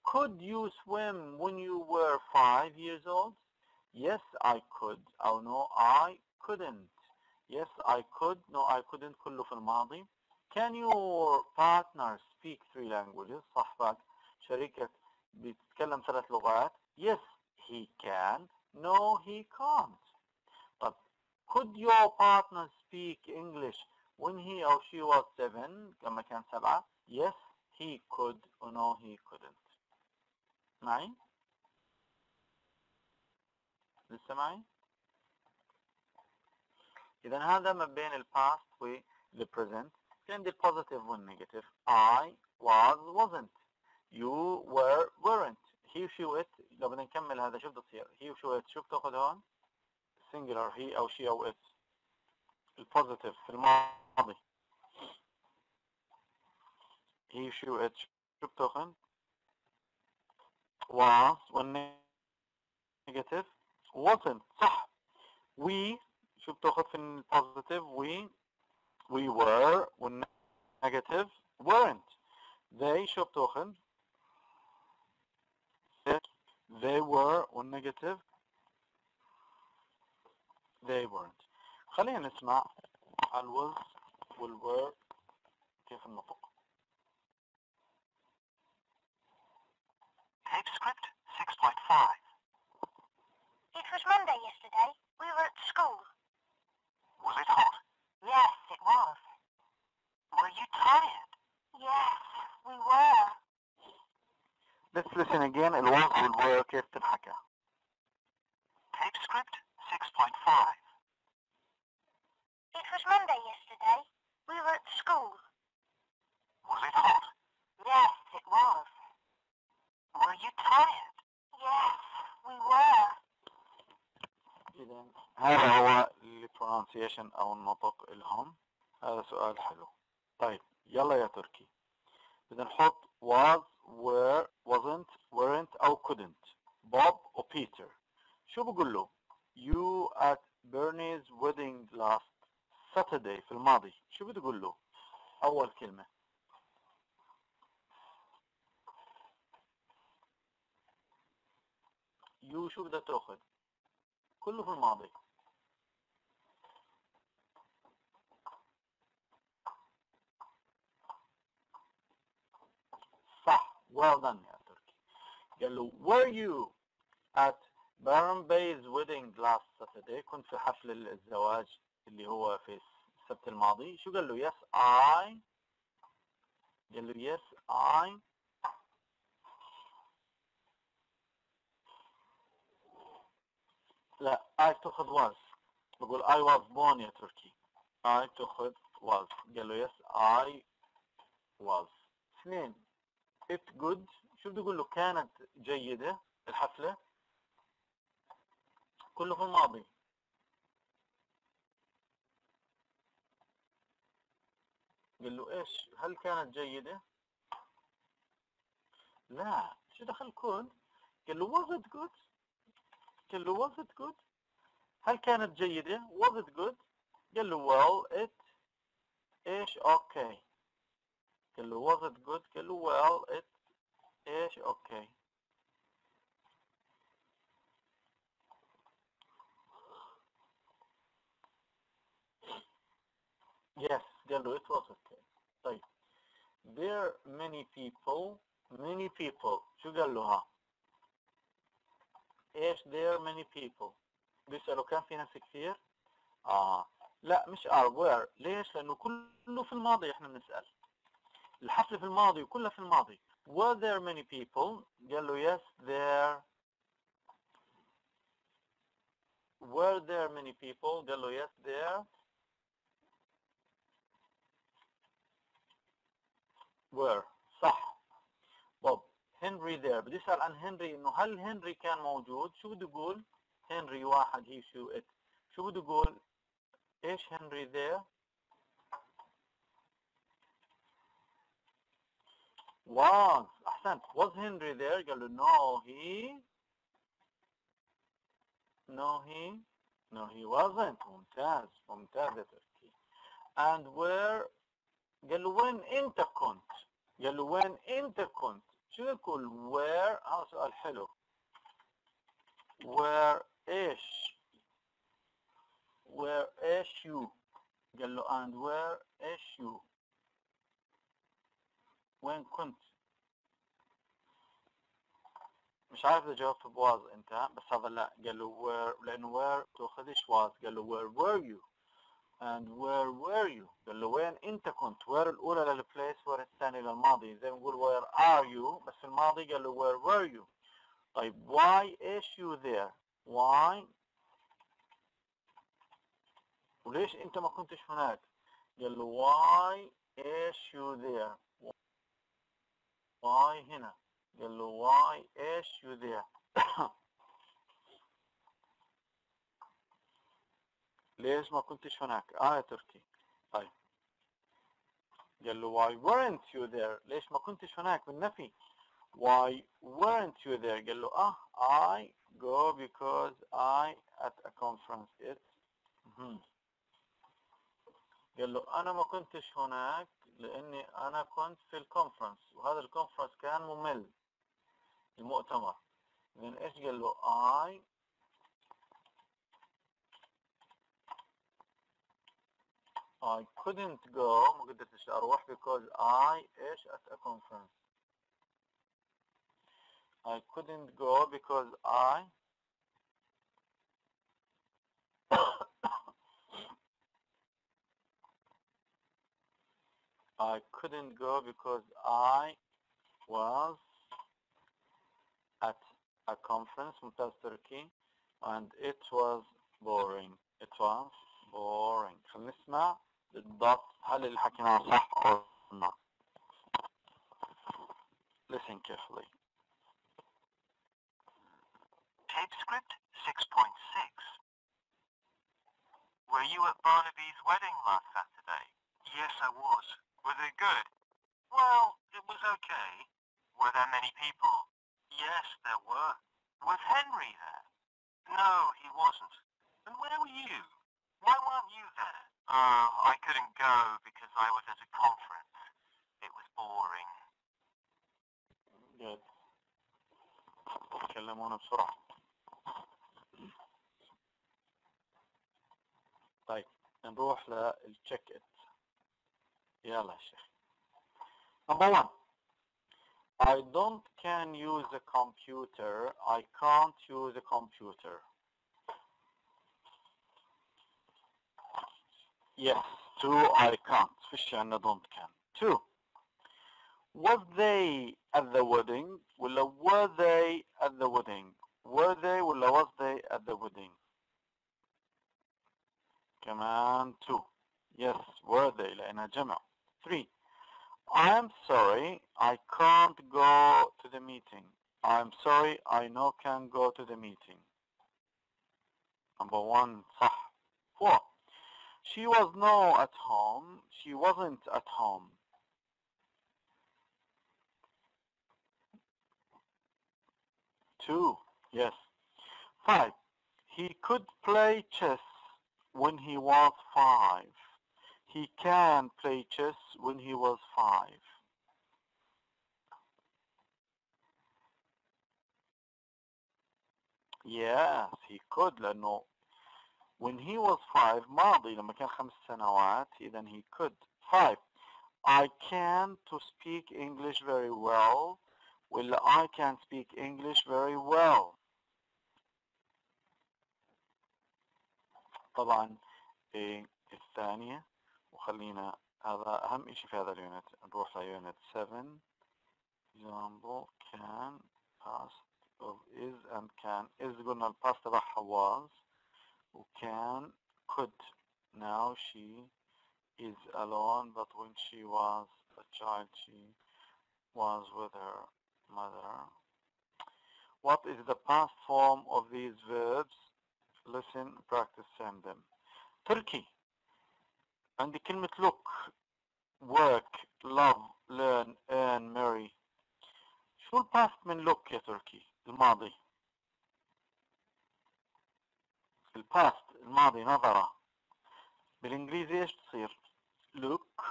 Could you swim when you were five years old? Yes, I could. أو no, I couldn't. Yes, I could. No, I couldn't. كله في الماضي. Can your partner speak three languages? صاحبك شريكك بيتكلم ثلاث لغات. Yes, he can. No, he can't. طب could your partner speak English when he or she was seven? لما كان سبعة. Yes, he could. Or no, he couldn't. معي؟ لسه معي؟ إذا هذا ما بين ال past و the present. عندي ال positive و negative. I was wasn't. You were weren't. He she it. لو بدنا نكمل هذا شو بده يصير؟ He she it شو بتاخذ هون؟ singular he أو she أو it. ال positive في الماضي. He she it شو بتاخذ؟ was و negative wasn't. صح. We شو بتاخذ في ال positive؟ We We were و negative weren't. They شو بتاخذ؟ They were و negative they weren't. خلينا نسمع ال was وال were كيف النطق. Tape script six point five. It was Monday yesterday. We were at school. Was it hot? Yes, it was. Were you tired? Yes, we were. Let's listen again. It was will were كيف تنحكى. Tape script six point five. It was Monday yesterday. We were at school. Was it hot? Yes, it was. Were you tired? Yes, we were. هذا هو البرونسيشن أو النطق لهم. هذا سؤال حلو. طيب يلا يا تركي بدنا نحط was were, wasn't, weren't أو couldn't. Bob or Peter. شو بقول له؟ You at Bernie's wedding last Saturday في الماضي. شو بتقول له؟ أول كلمة. You شو بدها تأخذ؟ كله في الماضي. صح. Well done يا تركي. قال له Were you at Baron Bay's wedding last Saturday؟ كنت في حفل الزواج اللي هو في السبت الماضي. شو قال له؟ Yes I. قال له Yes I. لا I تأخذ was. بقول I was born يا تركي. I تأخذ was. قال له Yes I was. اثنين It good. شو بدي أقول له؟ كانت جيدة الحفلة. كله في الماضي. قال له إيش؟ هل كانت جيدة؟ لا. شو دخل كود؟ قال له was it good. قال له was it good. هل كانت جيدة؟ was it good. قال له well it إيش okay. قال له was it good. قال له well it إيش okay. Yes. قال له it was okay. طيب there many people many people شو قال له ها؟ ايش there many people بيسألوا كان في ناس كثير؟ آه لا مش are where. ليش؟ لأنه كله في الماضي احنا بنسأل. الحفلة في الماضي وكلها في الماضي. were there many people؟ قال له yes there. were there many people؟ قال له yes there were. صح. بوب هنري there. بدي اسال عن هنري انه هل هنري كان موجود؟ شو بده يقول؟ هنري واحد هي شو ات. شو بده يقول؟ ايش هنري there؟ was. احسنت. was هنري there؟ قال له no he no he no he wasn't. ممتاز ممتاز يا تركي. and where قال له وين انت كنت؟ قال له وين انت كنت؟ شو يقول where؟ اه سؤال حلو. where ايش؟ where ايش you؟ قال له and where ايش you؟ وين كنت؟ مش عارف اذا جاوبت بواز انت بس هذا لا. قال له where لانه where بتاخذش was. قال له where were you؟ and where were you؟ قال له وين انت كنت؟ where الاولى للبلايس where الثانية للماضي زي ما نقول where are you بس الماضي. قال له where were you. طيب why ايش you there؟ why وليش انت ما كنتش هناك؟ قال له why ايش you there. why هنا. قال له why ايش you there. ليش ما كنتش هناك؟ اه يا تركي. طيب قال له why weren't you there. ليش ما كنتش هناك بالنفي. why weren't you there. قال له اه I go because I at a conference it. قال له انا ما كنتش هناك لاني انا كنت في الكونفرنس وهذا الكونفرنس كان ممل. المؤتمر. اذا ايش قال له؟ I I couldn't go. ما قدرتش أروح because I إيش at a conference. I couldn't go because I I couldn't go because I was at a conference. ممتاز تركي. And it was boring. It was boring. خلينا نسمع بالضبط هل اللي حكيناه صح أو لا. Listen carefully. Tape script six point six. Were you at Barnaby's wedding last Saturday? Yes, I was. Was it good? Well, it was okay. Were there many people? Yes, there were. Was Henry there? No, he wasn't. And where were you? Why weren't you there? Uh, I couldn't go because I was at a conference. It was boring. Good. يتكلمون بسرعة. طيب نروح للتشيك إت. يلا يا شيخ. Number one. I don't can use a computer. I can't use a computer. Yes. Two, I can't. فيش عندنا don't can. Two. Was they at the wedding? ولا were they at the wedding? Were they ولا was they at the wedding? كمان two. Yes. Were they لأنها جمع. Three. I'm sorry, I can't go to the meeting. I'm sorry, I no can go to the meeting. Number one, صح. Four. She was no at home. She wasn't at home. Two. Yes. Five. He could play chess when he was five. He can play chess when he was five. Yes, he could لأنه when he was five ماضي لما كان خمس سنوات إذا he could. Five. I can to speak English very well. ولا I can speak English very well. طبعا الثانية وخلينا هذا أهم إشي في هذا اليونت. نروح ليونت سبعة. example can past of is and can. is قلنا الباست تبعها was و can could. now she is alone but when she was a child she was with her mother. What is the past form of these verbs? Listen, practice, send them. Turkey. عندي كلمة look, work, love, learn, earn, marry. شو الباست من look يا تركي؟ الماضي. الباست الماضي نظرة. بالإنجليزي إيش تصير؟ look,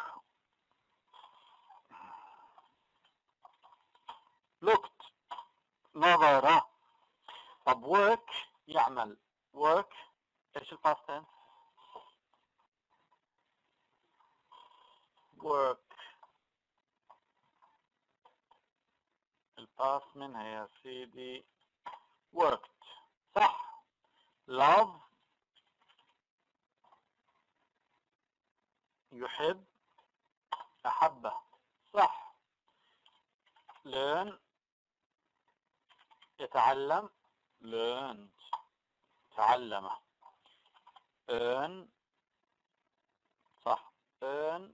looked, نظرة. طب work يعمل. work إيش الباست tense؟ work الباست منها يا سيدي worked صح. love يحب أحبه صح. learn يتعلم learned تعلم. earn صح. earn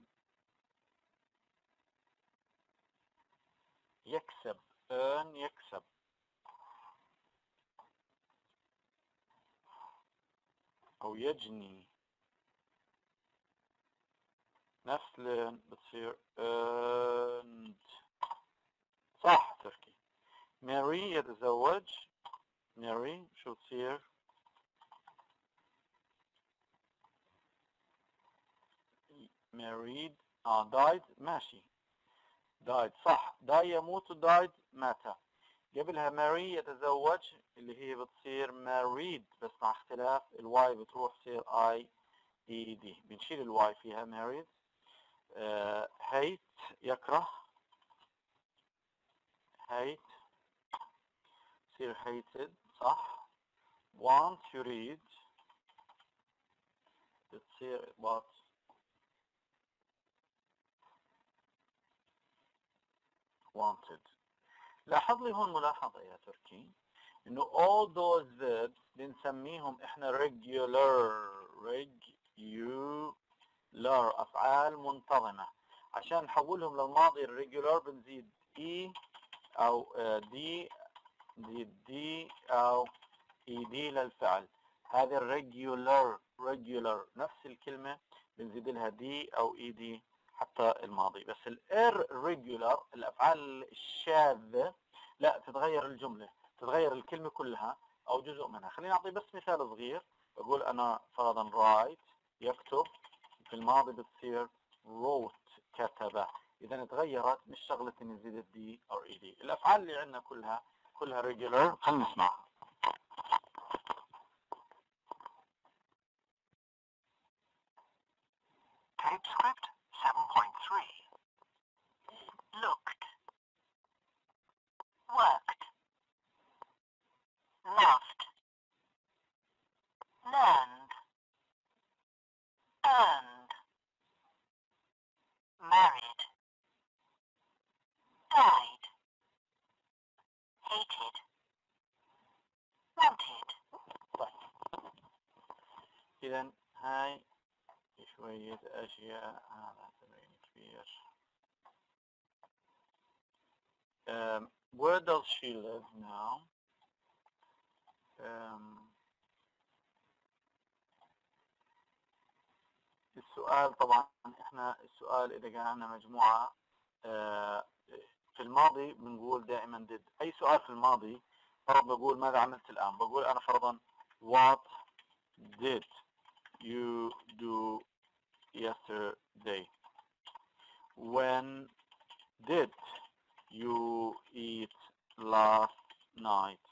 يكسب. earn يكسب. أو يجني. نفس learn بتصير earned. صح تركي. marry يتزوج. marry شو بتصير؟ married. آه died ماشي. died صح. die يموت و died مات. قبلها marry يتزوج اللي هي بتصير married بس مع اختلاف الواي بتروح تصير I E D. بنشيل الواي فيها married. uh, hate يكره. hate بتصير hated صح. want يريد بتصير want. wanted. لاحظ لي هون ملاحظة يا تركي إنه all those verbs بنسميهم إحنا regular regular أفعال منتظمة. عشان نحولهم للماضي regular بنزيد e أو d نزيد d أو ed للفعل. هذا regular regular نفس الكلمة بنزيد لها d أو ed حتى الماضي. بس الإيرريجولار الأفعال الشاذة لا تتغير الجملة، تتغير الكلمة كلها أو جزء منها. خليني أعطي بس مثال صغير. بقول أنا فرضاً رايت يكتب، في الماضي بتصير wrote كتب، إذا تغيرت، مش شغلة إني نزيد الدي أو إي دي. الأفعال اللي عندنا كلها كلها ريجولار. خلينا نسمعها. TypeScript seven point three. Looked. Worked. Loved. Learned. Earned. Married. Died. Hated. Wanted. طيب. إذا هاي شوية أشياء. هذا تمرين كبير. Um, where does she live now? Um, السؤال طبعا احنا السؤال إذا كان عندنا مجموعة uh, في الماضي بنقول دائما did. أي سؤال في الماضي فرض بقول ماذا عملت الآن؟ بقول أنا فرضا what did you do yesterday? When did you eat last night?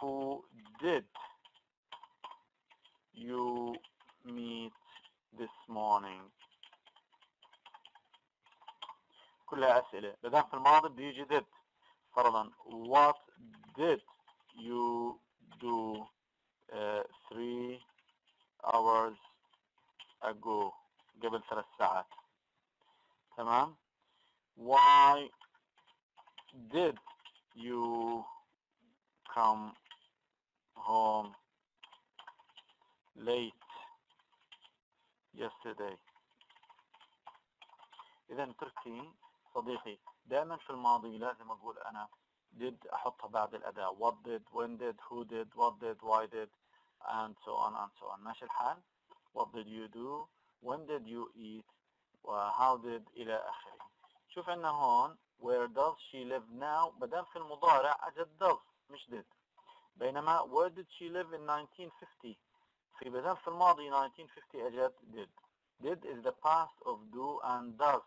Who did you meet this morning? كلها أسئلة. بدأنا في الماضي بيجي did. فرضاً what did you do uh, three hours ago؟ قبل ثلاث ساعات. تمام. Why did you come home late yesterday؟ إذا تركي صديقي دائما في الماضي لازم اقول انا did احطها بعد الاداة what did, when did, who did, what did, why did and so on and so on. ماشي الحال. what did you do, when did you eat و how did الى اخره. شوف عندنا هون where does she live now، بدل في المضارع اجد does مش did. بينما where did she live in nineteen fifty، في بدل في الماضي nineteen fifty اجد did. did is the past of do and does،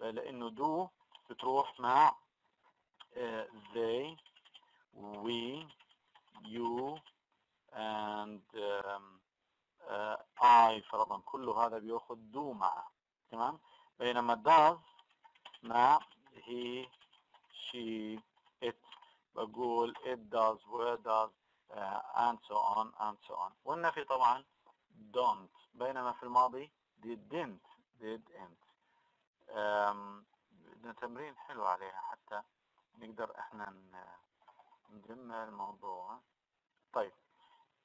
لأنه do بتروح مع they, we, you and um, uh, I فرضاً، كل هذا بيأخذ do معه. تمام. بينما does مع he, she, it. بقول it does, where does uh, and so on and so on. والنفي طبعاً don't، بينما في الماضي didn't didn't. بدنا تمرين حلو عليها حتى نقدر احنا نجمل الموضوع. طيب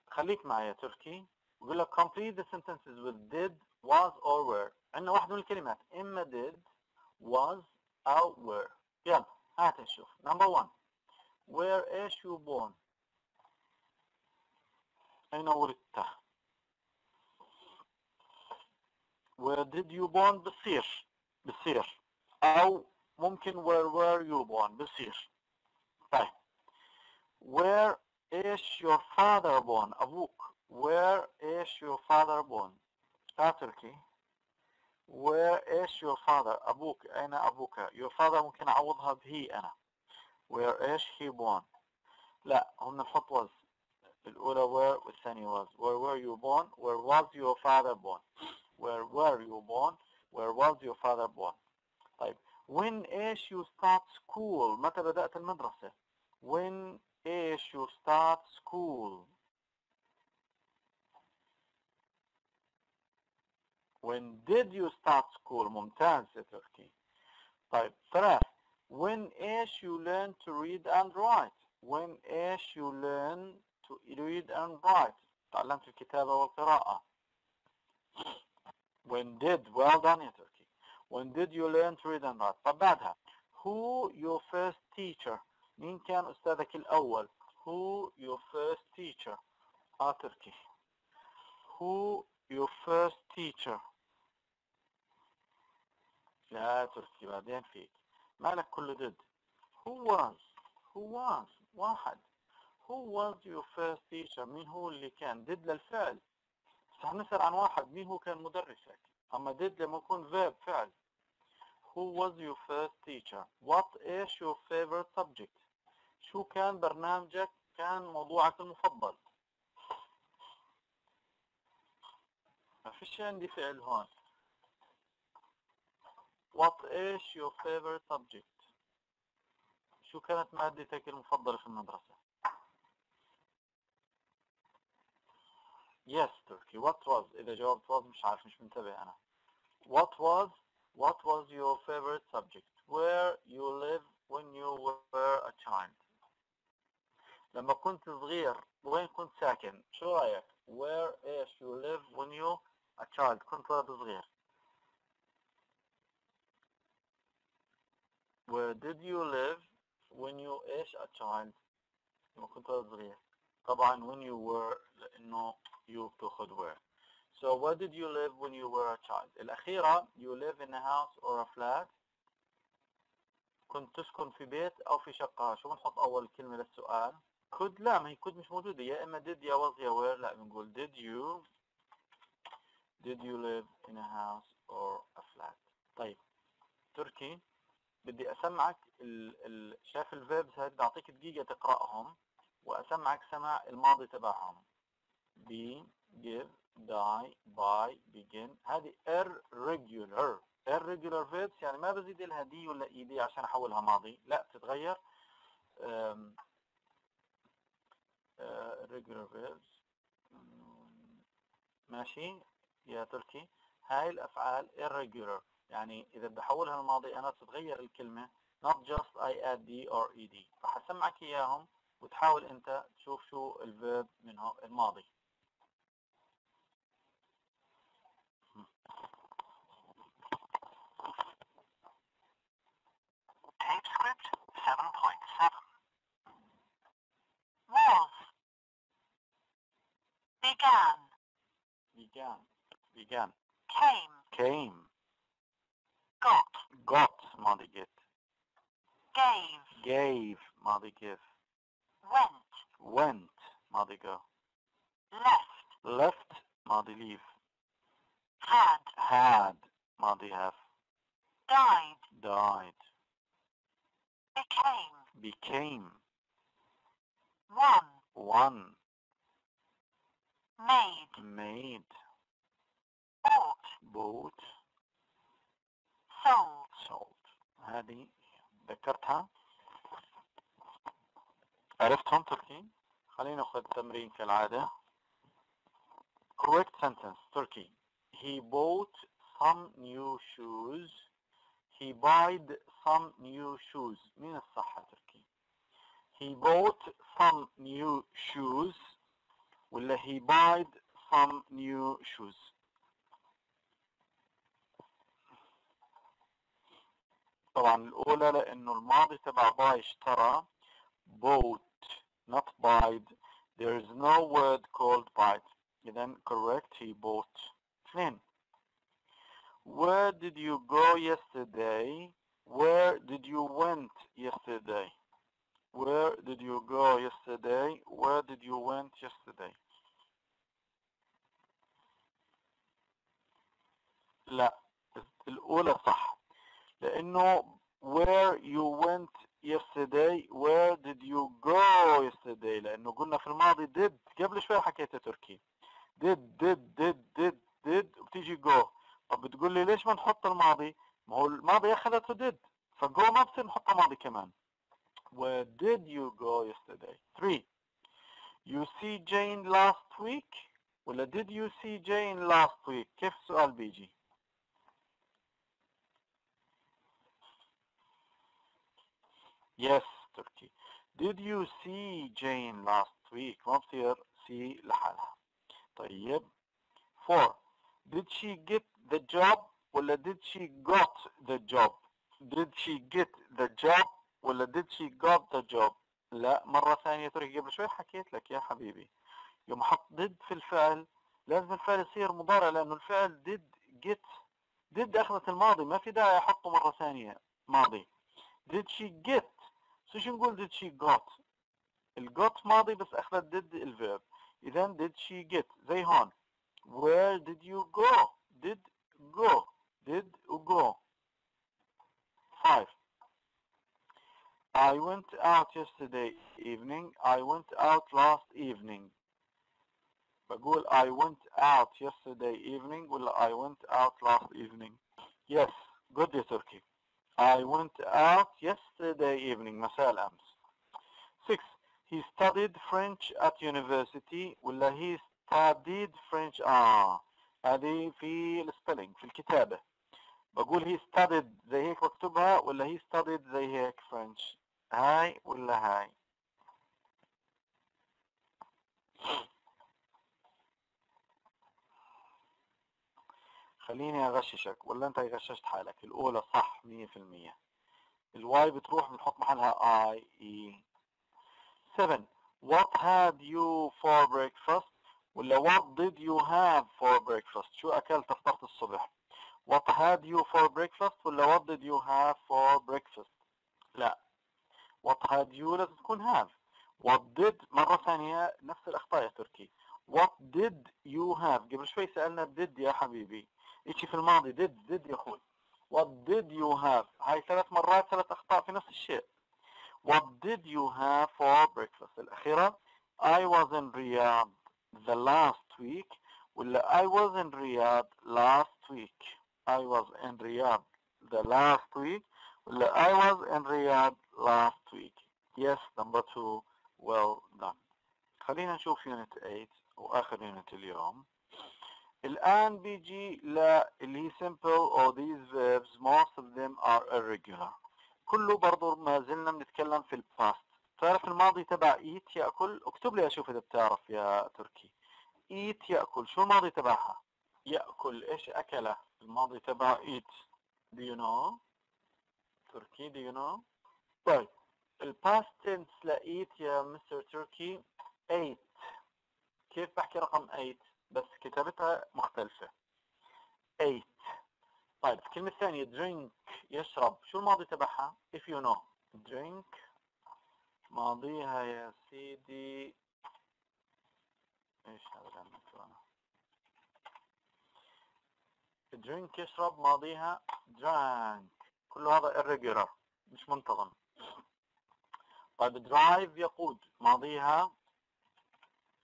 خليك معي يا تركي. بقول لك complete the sentences with did, was or were. عندنا واحدة من الكلمات، اما did, was او were. يلا هات نشوف. number one where is you born؟ اين ولدت؟ where did you born بتصير بتصير أو ممكن where were you born بتصير. طيب where is your father born؟ أبوك. where is your father born؟ يا تركي where is your father؟ أبوك، أين أبوك؟ your father ممكن أعوضها بهي أنا. where is he born؟ لا، هم نحط was. الأولى where والثانية was. where were you born؟ where was your father born؟ where were you born؟ where was your father born؟ طيب when is you start school؟ متى بدأت المدرسة؟ when is you start school؟ when did you start school؟ ممتاز يا تركي. طيب ثلاث when is you learn to read and write؟ when is you learn to read and write؟ تعلمت الكتابة والقراءة. when did، well done يا تركي. when did you learn to read and write؟ طب بعدها who your first teacher؟ مين كان أستاذك الأول؟ who your first teacher؟ آه تركي who your first teacher. لا تركي بعدين فيك، مالك كله ضد. Who was Who was واحد. Who was your first teacher؟ مين هو اللي كان؟ ضد للفعل، بس هنسأل عن واحد، مين هو كان مدرسك؟ أما ضد لما يكون verb فعل. Who was your first teacher؟ What is your favorite subject؟ شو كان برنامجك؟ كان موضوعك المفضل؟ ما فيش عندي فعل هون. What is your favorite subject؟ شو كانت مادتك المفضلة في المدرسة؟ Yes Turky. What was؟ إذا جاوبت was مش عارف، مش منتبه أنا. What was What was your favorite subject؟ Where you live when you were a child؟ لما كنت صغير وين كنت ساكن؟ شو رأيك؟ Where is you live when you a child؟ كنت ولد صغير. Where did you live when you is a child؟ لما كنت ولد صغير. طبعا when you were لأنه you بتاخد where. So where did you live when you were a child؟ الأخيرة you live in a house or a flat. كنت تسكن في بيت أو في شقة. شو بنحط أول كلمة للسؤال؟ could. لا، ما هي could مش موجودة، يا إما did يا was يا where. لا، بنقول did you did you live in a house or a flat. طيب تركي، بدي أسمعك ال ال شاف الverbs هاد، أعطيك دقيقة تقرأهم وأسمعك سمع الماضي تبعهم. be give die by begin. هذه irregular irregular verbs، يعني ما بزيد لها دي ولا اي دي عشان أحولها ماضي، لا بتتغير. regular verbs. ماشي يا تركي، هاي الأفعال irregular، يعني إذا بدي أحولها الماضي أنا بتتغير الكلمة، not just I add D or E D. فحسمعك إياهم وتحاول أنت تشوف شو الverb منه الماضي. Tape script seven point seven. Was. Began. Began. Began. Came. Came. Got. Got. Mother get. Gave. Gave. Mother give. Went. Went. Mother go. Left. Left. Mother leave. Had. Had. Mother have. Died. Died. Became. Became. One. One. Made. Made. Bought. Bought. Sold. Sold. هذه ذكرتها، عرفتهم تركي؟ خلينا ناخذ تمرين كالعادة. Correct sentence تركي. He bought some new shoes. He bought some new shoes. مين الصح تركي؟ He bought some new shoes ولا he bought some new shoes. طبعا الأولى لأنه الماضي تبع buy اشترى، bought not buyed. There is no word called buyed. إذن correct he bought. اثنين. Where did you go yesterday؟ Where did you went yesterday؟ Where did you go yesterday? Where did you went yesterday? لا، الأولى صح لأنه where you went yesterday where did you go yesterday، لأنه قلنا في الماضي did. قبل شوي حكيت تركي did did did did did وبتيجي go. طب بتقول لي ليش ما نحط الماضي؟ ما هو الماضي أخذته did، فجو ما بصير نحطه ماضي كمان. Where did you go yesterday? Three. You see Jane last week? ولا did you see Jane last week؟ كيف السؤال بيجي؟ Yes Turkey. Did you see Jane last week؟ ما بصير see لحالها. طيب. Four. Did she get the job؟ ولا did she got the job؟ Did she get the job؟ ولا did she got the job؟ لا، مرة ثانية تركي، قبل شوي حكيت لك يا حبيبي، يوم حط did في الفعل لازم الفعل يصير مضارع لأنه الفعل did get. did أخذت الماضي، ما في داعي أحطه مرة ثانية ماضي. did she get؟ سو شو نقول did she got؟ الgot ماضي بس أخذت did الفيرب. إذا did she get زي هون where did you go؟ did go did go. five I went out yesterday evening. I went out last evening. بقول I went out yesterday evening ولا I went out last evening. Yes, good يا تركي. I went out yesterday evening مساء الأمس. six He studied French at university ولا he studied French. آه هذه في السبيلينج في الكتابة. بقول he studied زي هيك بكتبها ولا he studied زي هيك French. هاي ولا هاي. خليني اغششك ولا انت غششت حالك. الاولى صح مية بالمية. الواي بتروح بنحط محلها اي اي. سبعة What had you for breakfast ولا what did you have for breakfast. شو اكلت افطرت الصبح. What had you for breakfast ولا what did you have for breakfast. لا what had you لازم تكون have. what did مرة ثانية نفس الاخطاء يا تركي. what did you have. قبل شوي سألنا did يا حبيبي إيش في الماضي did did يا أخوي. what did you have هاي ثلاث مرات ثلاث أخطاء في نفس الشيء. what did you have for breakfast. الأخيرة I was in Riyadh the last week ولا I was in Riyadh last week. I was in Riyadh the last week ولا I was in Riyadh last week. yes number two well done. خلينا نشوف unit eight وآخر unit اليوم. الآن بيجي للي simple or these verbs most of them are irregular. كله برضو ما زلنا بنتكلم في ال past. تعرف الماضي تبع eat يأكل. اكتب لي أشوف إذا بتعرف يا تركي. eat يأكل شو الماضي تبعها؟ يأكل إيش أكله الماضي تبع eat. do you know تركي do you know. طيب ال past tense ل eat يا مستر تركي eight. كيف بحكي رقم eight؟ بس كتابتها مختلفة. eight. طيب الكلمة الثانية drink يشرب شو الماضي تبعها؟ if you know drink ماضيها يا سيدي ايش هذا لما drink يشرب ماضيها drank. كل هذا irregular مش منتظم. طيب drive يقود ماضيها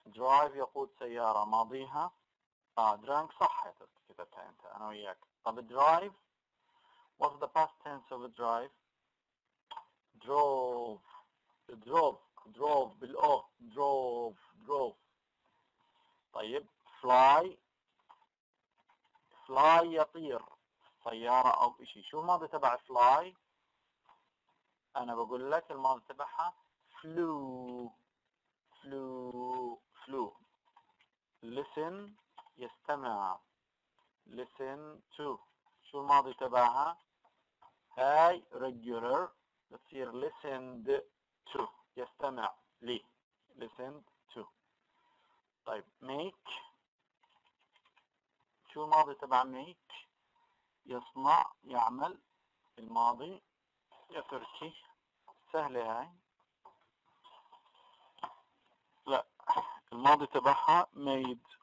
drive يقود سيارة ماضيها اه drunk صح كتبتها انت انا وياك. طب drive what's the past tense of drive. drove drove drove بالأو drove drove. طيب fly fly يطير سيارة او اشي شو الماضي تبع fly. انا بقول لك الماضي تبعها flew flew flew. listen يستمع listen to شو الماضي تبعها. هاي regular بتصير listened to يستمع لي listened to. طيب make شو الماضي تبع make. يصنع يعمل الماضي يا تركي. سهلة هاي. لا الماضي تبعها made.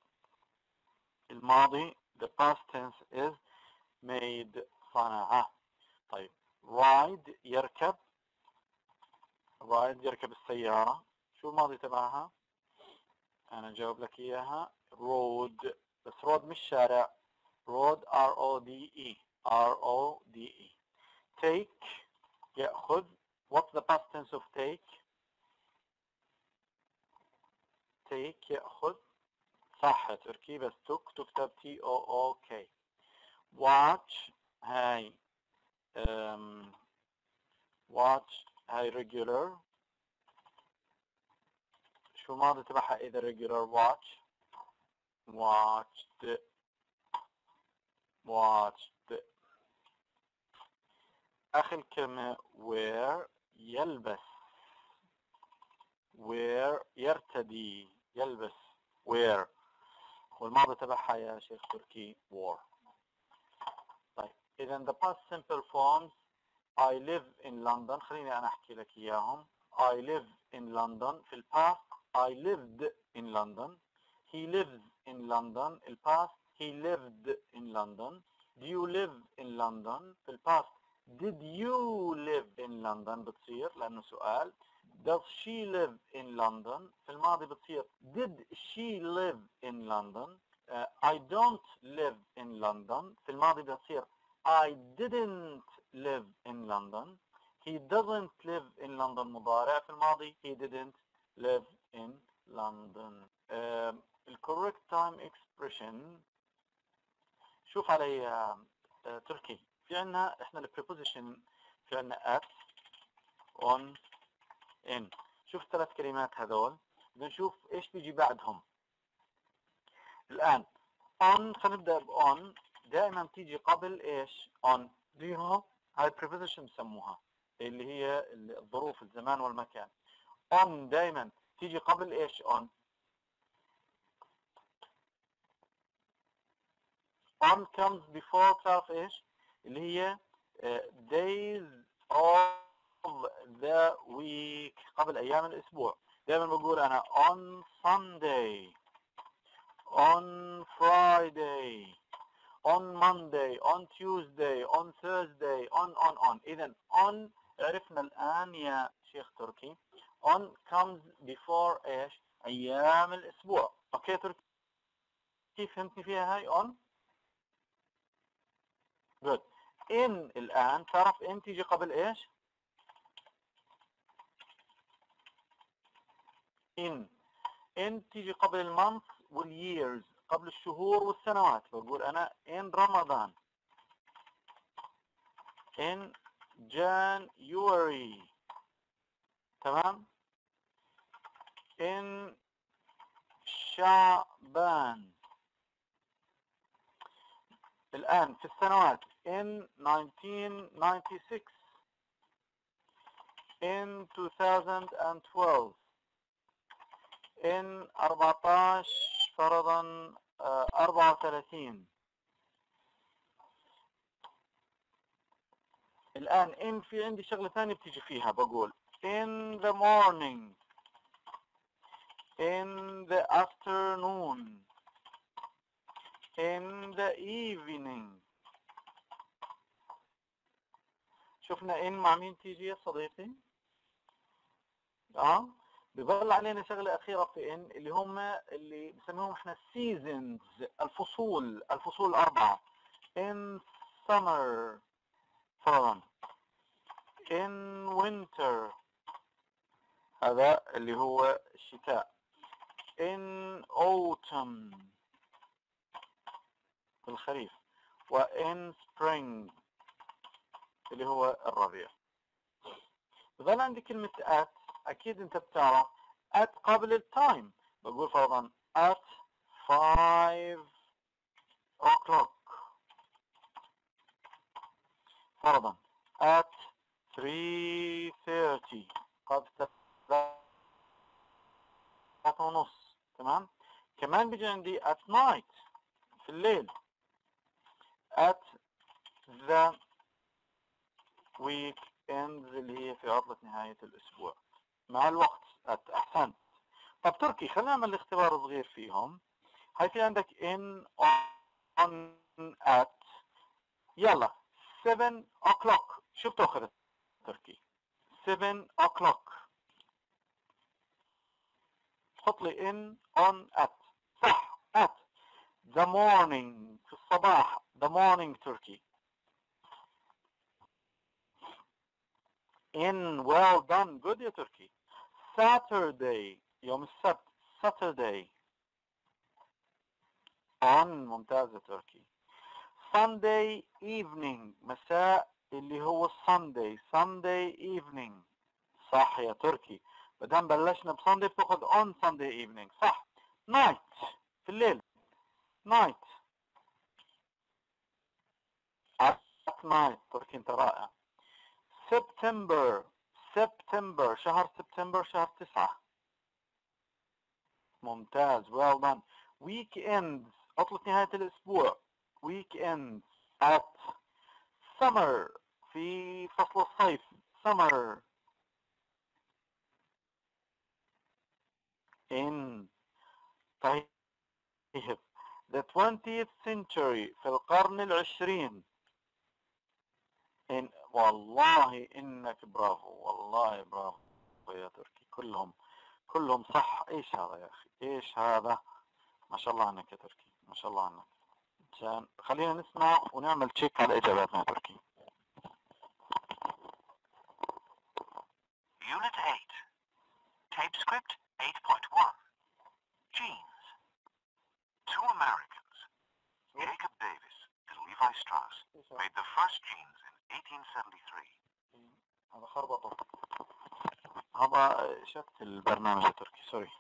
الماضي the past tense is made صنعه. طيب ride يركب ride يركب السيارة شو الماضي تبعها. أنا جاوب لك إياها road بس road مش شارع. road R O D E R O D E. take يأخذ what's the past tense of take. take يأخذ صح تركي بس توك تكتب تي او او كي. watch هاي um, watch هاي regular شو الماضي تبعها اذا regular. watch watched watched. اخر كلمة wear يلبس wear يرتدي يلبس wear والماضي تبعها يا شيخ تركي war. طيب إذا the past simple forms I live in London، خليني أنا أحكي لك إياهم. I live in London في الpast I lived in London. He lives in London في الpast he lived in London. Do you live in London في الpast did you live in London بتصير لأنه سؤال. Does she live in London في الماضي بتصير did she live in London. uh, I don't live in London في الماضي بتصير I didn't live in London. He doesn't live in London مضارع في الماضي he didn't live in London. uh, the correct time expression شوف علي uh, تركي. في عنا احنا ال preposition في عنا at on in. شوف ثلاث كلمات هذول بنشوف ايش بيجي بعدهم. الآن on سنبدأ ب on دائما تيجي قبل ايش on. ديها هاي preposition بسموها اللي هي الظروف الزمان والمكان. on دائما تيجي قبل ايش on. on comes before تعرف ايش اللي هي days of the week قبل أيام الأسبوع. دائما بقول أنا on Sunday on Friday on Monday on Tuesday on Thursday on on on. إذا on عرفنا الآن يا شيخ تركي on comes before إيش أيام الأسبوع. أوكي تركي كيف فهمتني فيها هاي on good. إن الآن تعرف إن تيجي قبل إيش؟ إن إن تيجي قبل المنث والييرز قبل الشهور والسنوات. بقول أنا إن رمضان إن جانيوري تمام؟ إن شعبان. الآن في السنوات in nineteen ninety-six in two thousand twelve in أربعة عشر فرضا أربعة وثلاثين. الآن in في عندي شغلة ثانية بتيجي فيها بقول in the morning in the afternoon in the evening. شفنا إن مع مين تيجي يا صديقي؟ اه بضل علينا شغله اخيره في إن اللي هم اللي بنسميهم احنا seasons الفصول الفصول الاربعه. in summer فرضا in winter هذا اللي هو الشتاء. in autumn الخريف و in spring اللي هو الربيع. بظل عندي كلمة at أكيد أنت بتعرف at قبل ال time. بقول فرضا at five o'clock فرضا at three thirty قبل ثلاثة ونص تمام. كمان بيجي عندي at night في الليل at the week ends اللي هي في عطلة نهاية الأسبوع مع الوقت. أحسنت. طب تركي خلينا نعمل اختبار صغير فيهم. هاي في عندك in on at يلا seven o'clock شو بتأخذ تركي seven o'clock حط لي in on at صح at the morning في الصباح the morning تركي in well done good يا تركي. Saturday يوم السبت Saturday on ممتاز يا تركي. Sunday evening مساء اللي هو Sunday Sunday evening صح يا تركي. مدام بلشنا بساندي بتاخذ on Sunday evening صح. night في الليل night at night تركي انت رائع. September September شهر سبتمبر شهر تسعة ممتاز well done. ويك اندز عطلة نهاية الأسبوع، ويك اندز at summer في فصل الصيف summer in طيب the twentieth century في القرن العشرين. إن والله إنك برافو، والله برافو يا تركي، كلهم كلهم صح. إيش هذا يا أخي، إيش هذا، ما شاء الله عنك يا تركي، ما شاء الله عنك. عشان خلينا نسمع ونعمل تشيك على إجاباتنا يا تركي. Unit eight Tape Script eight point one Genes. Two Americans, Jacob Davis and Levi Strauss, made the first genes in eighteen seventy-three. هذا خربطه، هذا شفت البرنامج التركي، سوري.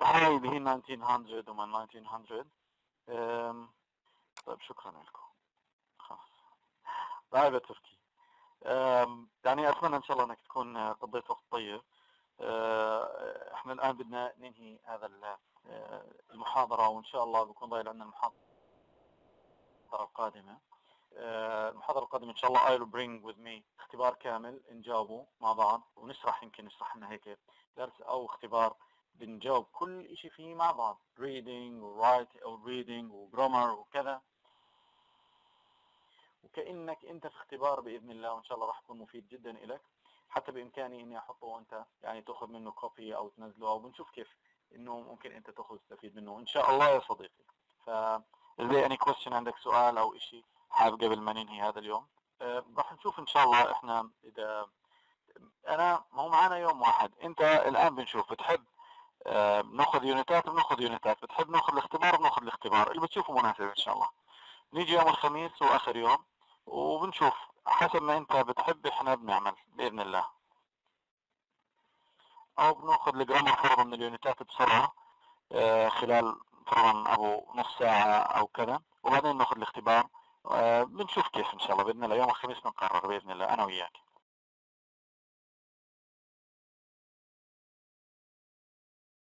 هاي اللي هي nineteen hundred وما nineteen hundred. um, طيب شكرا لكم، خلاص لعبة تركي. um, يعني أتمنى إن شاء الله أنك تكون قضيت وقت طيب. uh, احنا الآن بدنا ننهي هذا المحاضرة، وإن شاء الله بكون ضايل عندنا المحاضرة القادمة. المحاضرة القادمة إن شاء الله I'll bring with me اختبار كامل نجاوبه مع بعض، ونشرح، يمكن نشرح لنا هيك درس أو اختبار بنجاوب كل إشي فيه مع بعض، reading و writing أو reading و grammar وكذا، وكأنك أنت في اختبار بإذن الله، وإن شاء الله راح يكون مفيد جدا إلك. حتى بإمكاني إني أحطه وأنت يعني تأخذ منه كوبي أو تنزله، أو بنشوف كيف إنه ممكن أنت تأخذ تستفيد منه إن شاء الله يا صديقي. ف is there any question، عندك سؤال أو إشي حابب قبل ما ننهي هذا اليوم؟ أه راح نشوف إن شاء الله. إحنا إذا أنا ما هو معنا يوم واحد، أنت الآن بنشوف بتحب أه نأخذ يونتات بنأخذ يونتات، بتحب نأخذ الاختبار بنأخذ الاختبار، اللي بتشوفه مناسب إن شاء الله. نيجي يوم الخميس وآخر يوم وبنشوف حسب ما أنت بتحب، إحنا بنعمل بإذن الله، أو بنأخذ الجرامر فرضا من اليونتات بسرعة أه خلال طبعا ابو نص ساعة او كذا، وبعدين ناخذ الاختبار. أه بنشوف كيف ان شاء الله باذن الله. يوم الخميس بنقرر باذن الله انا وياك.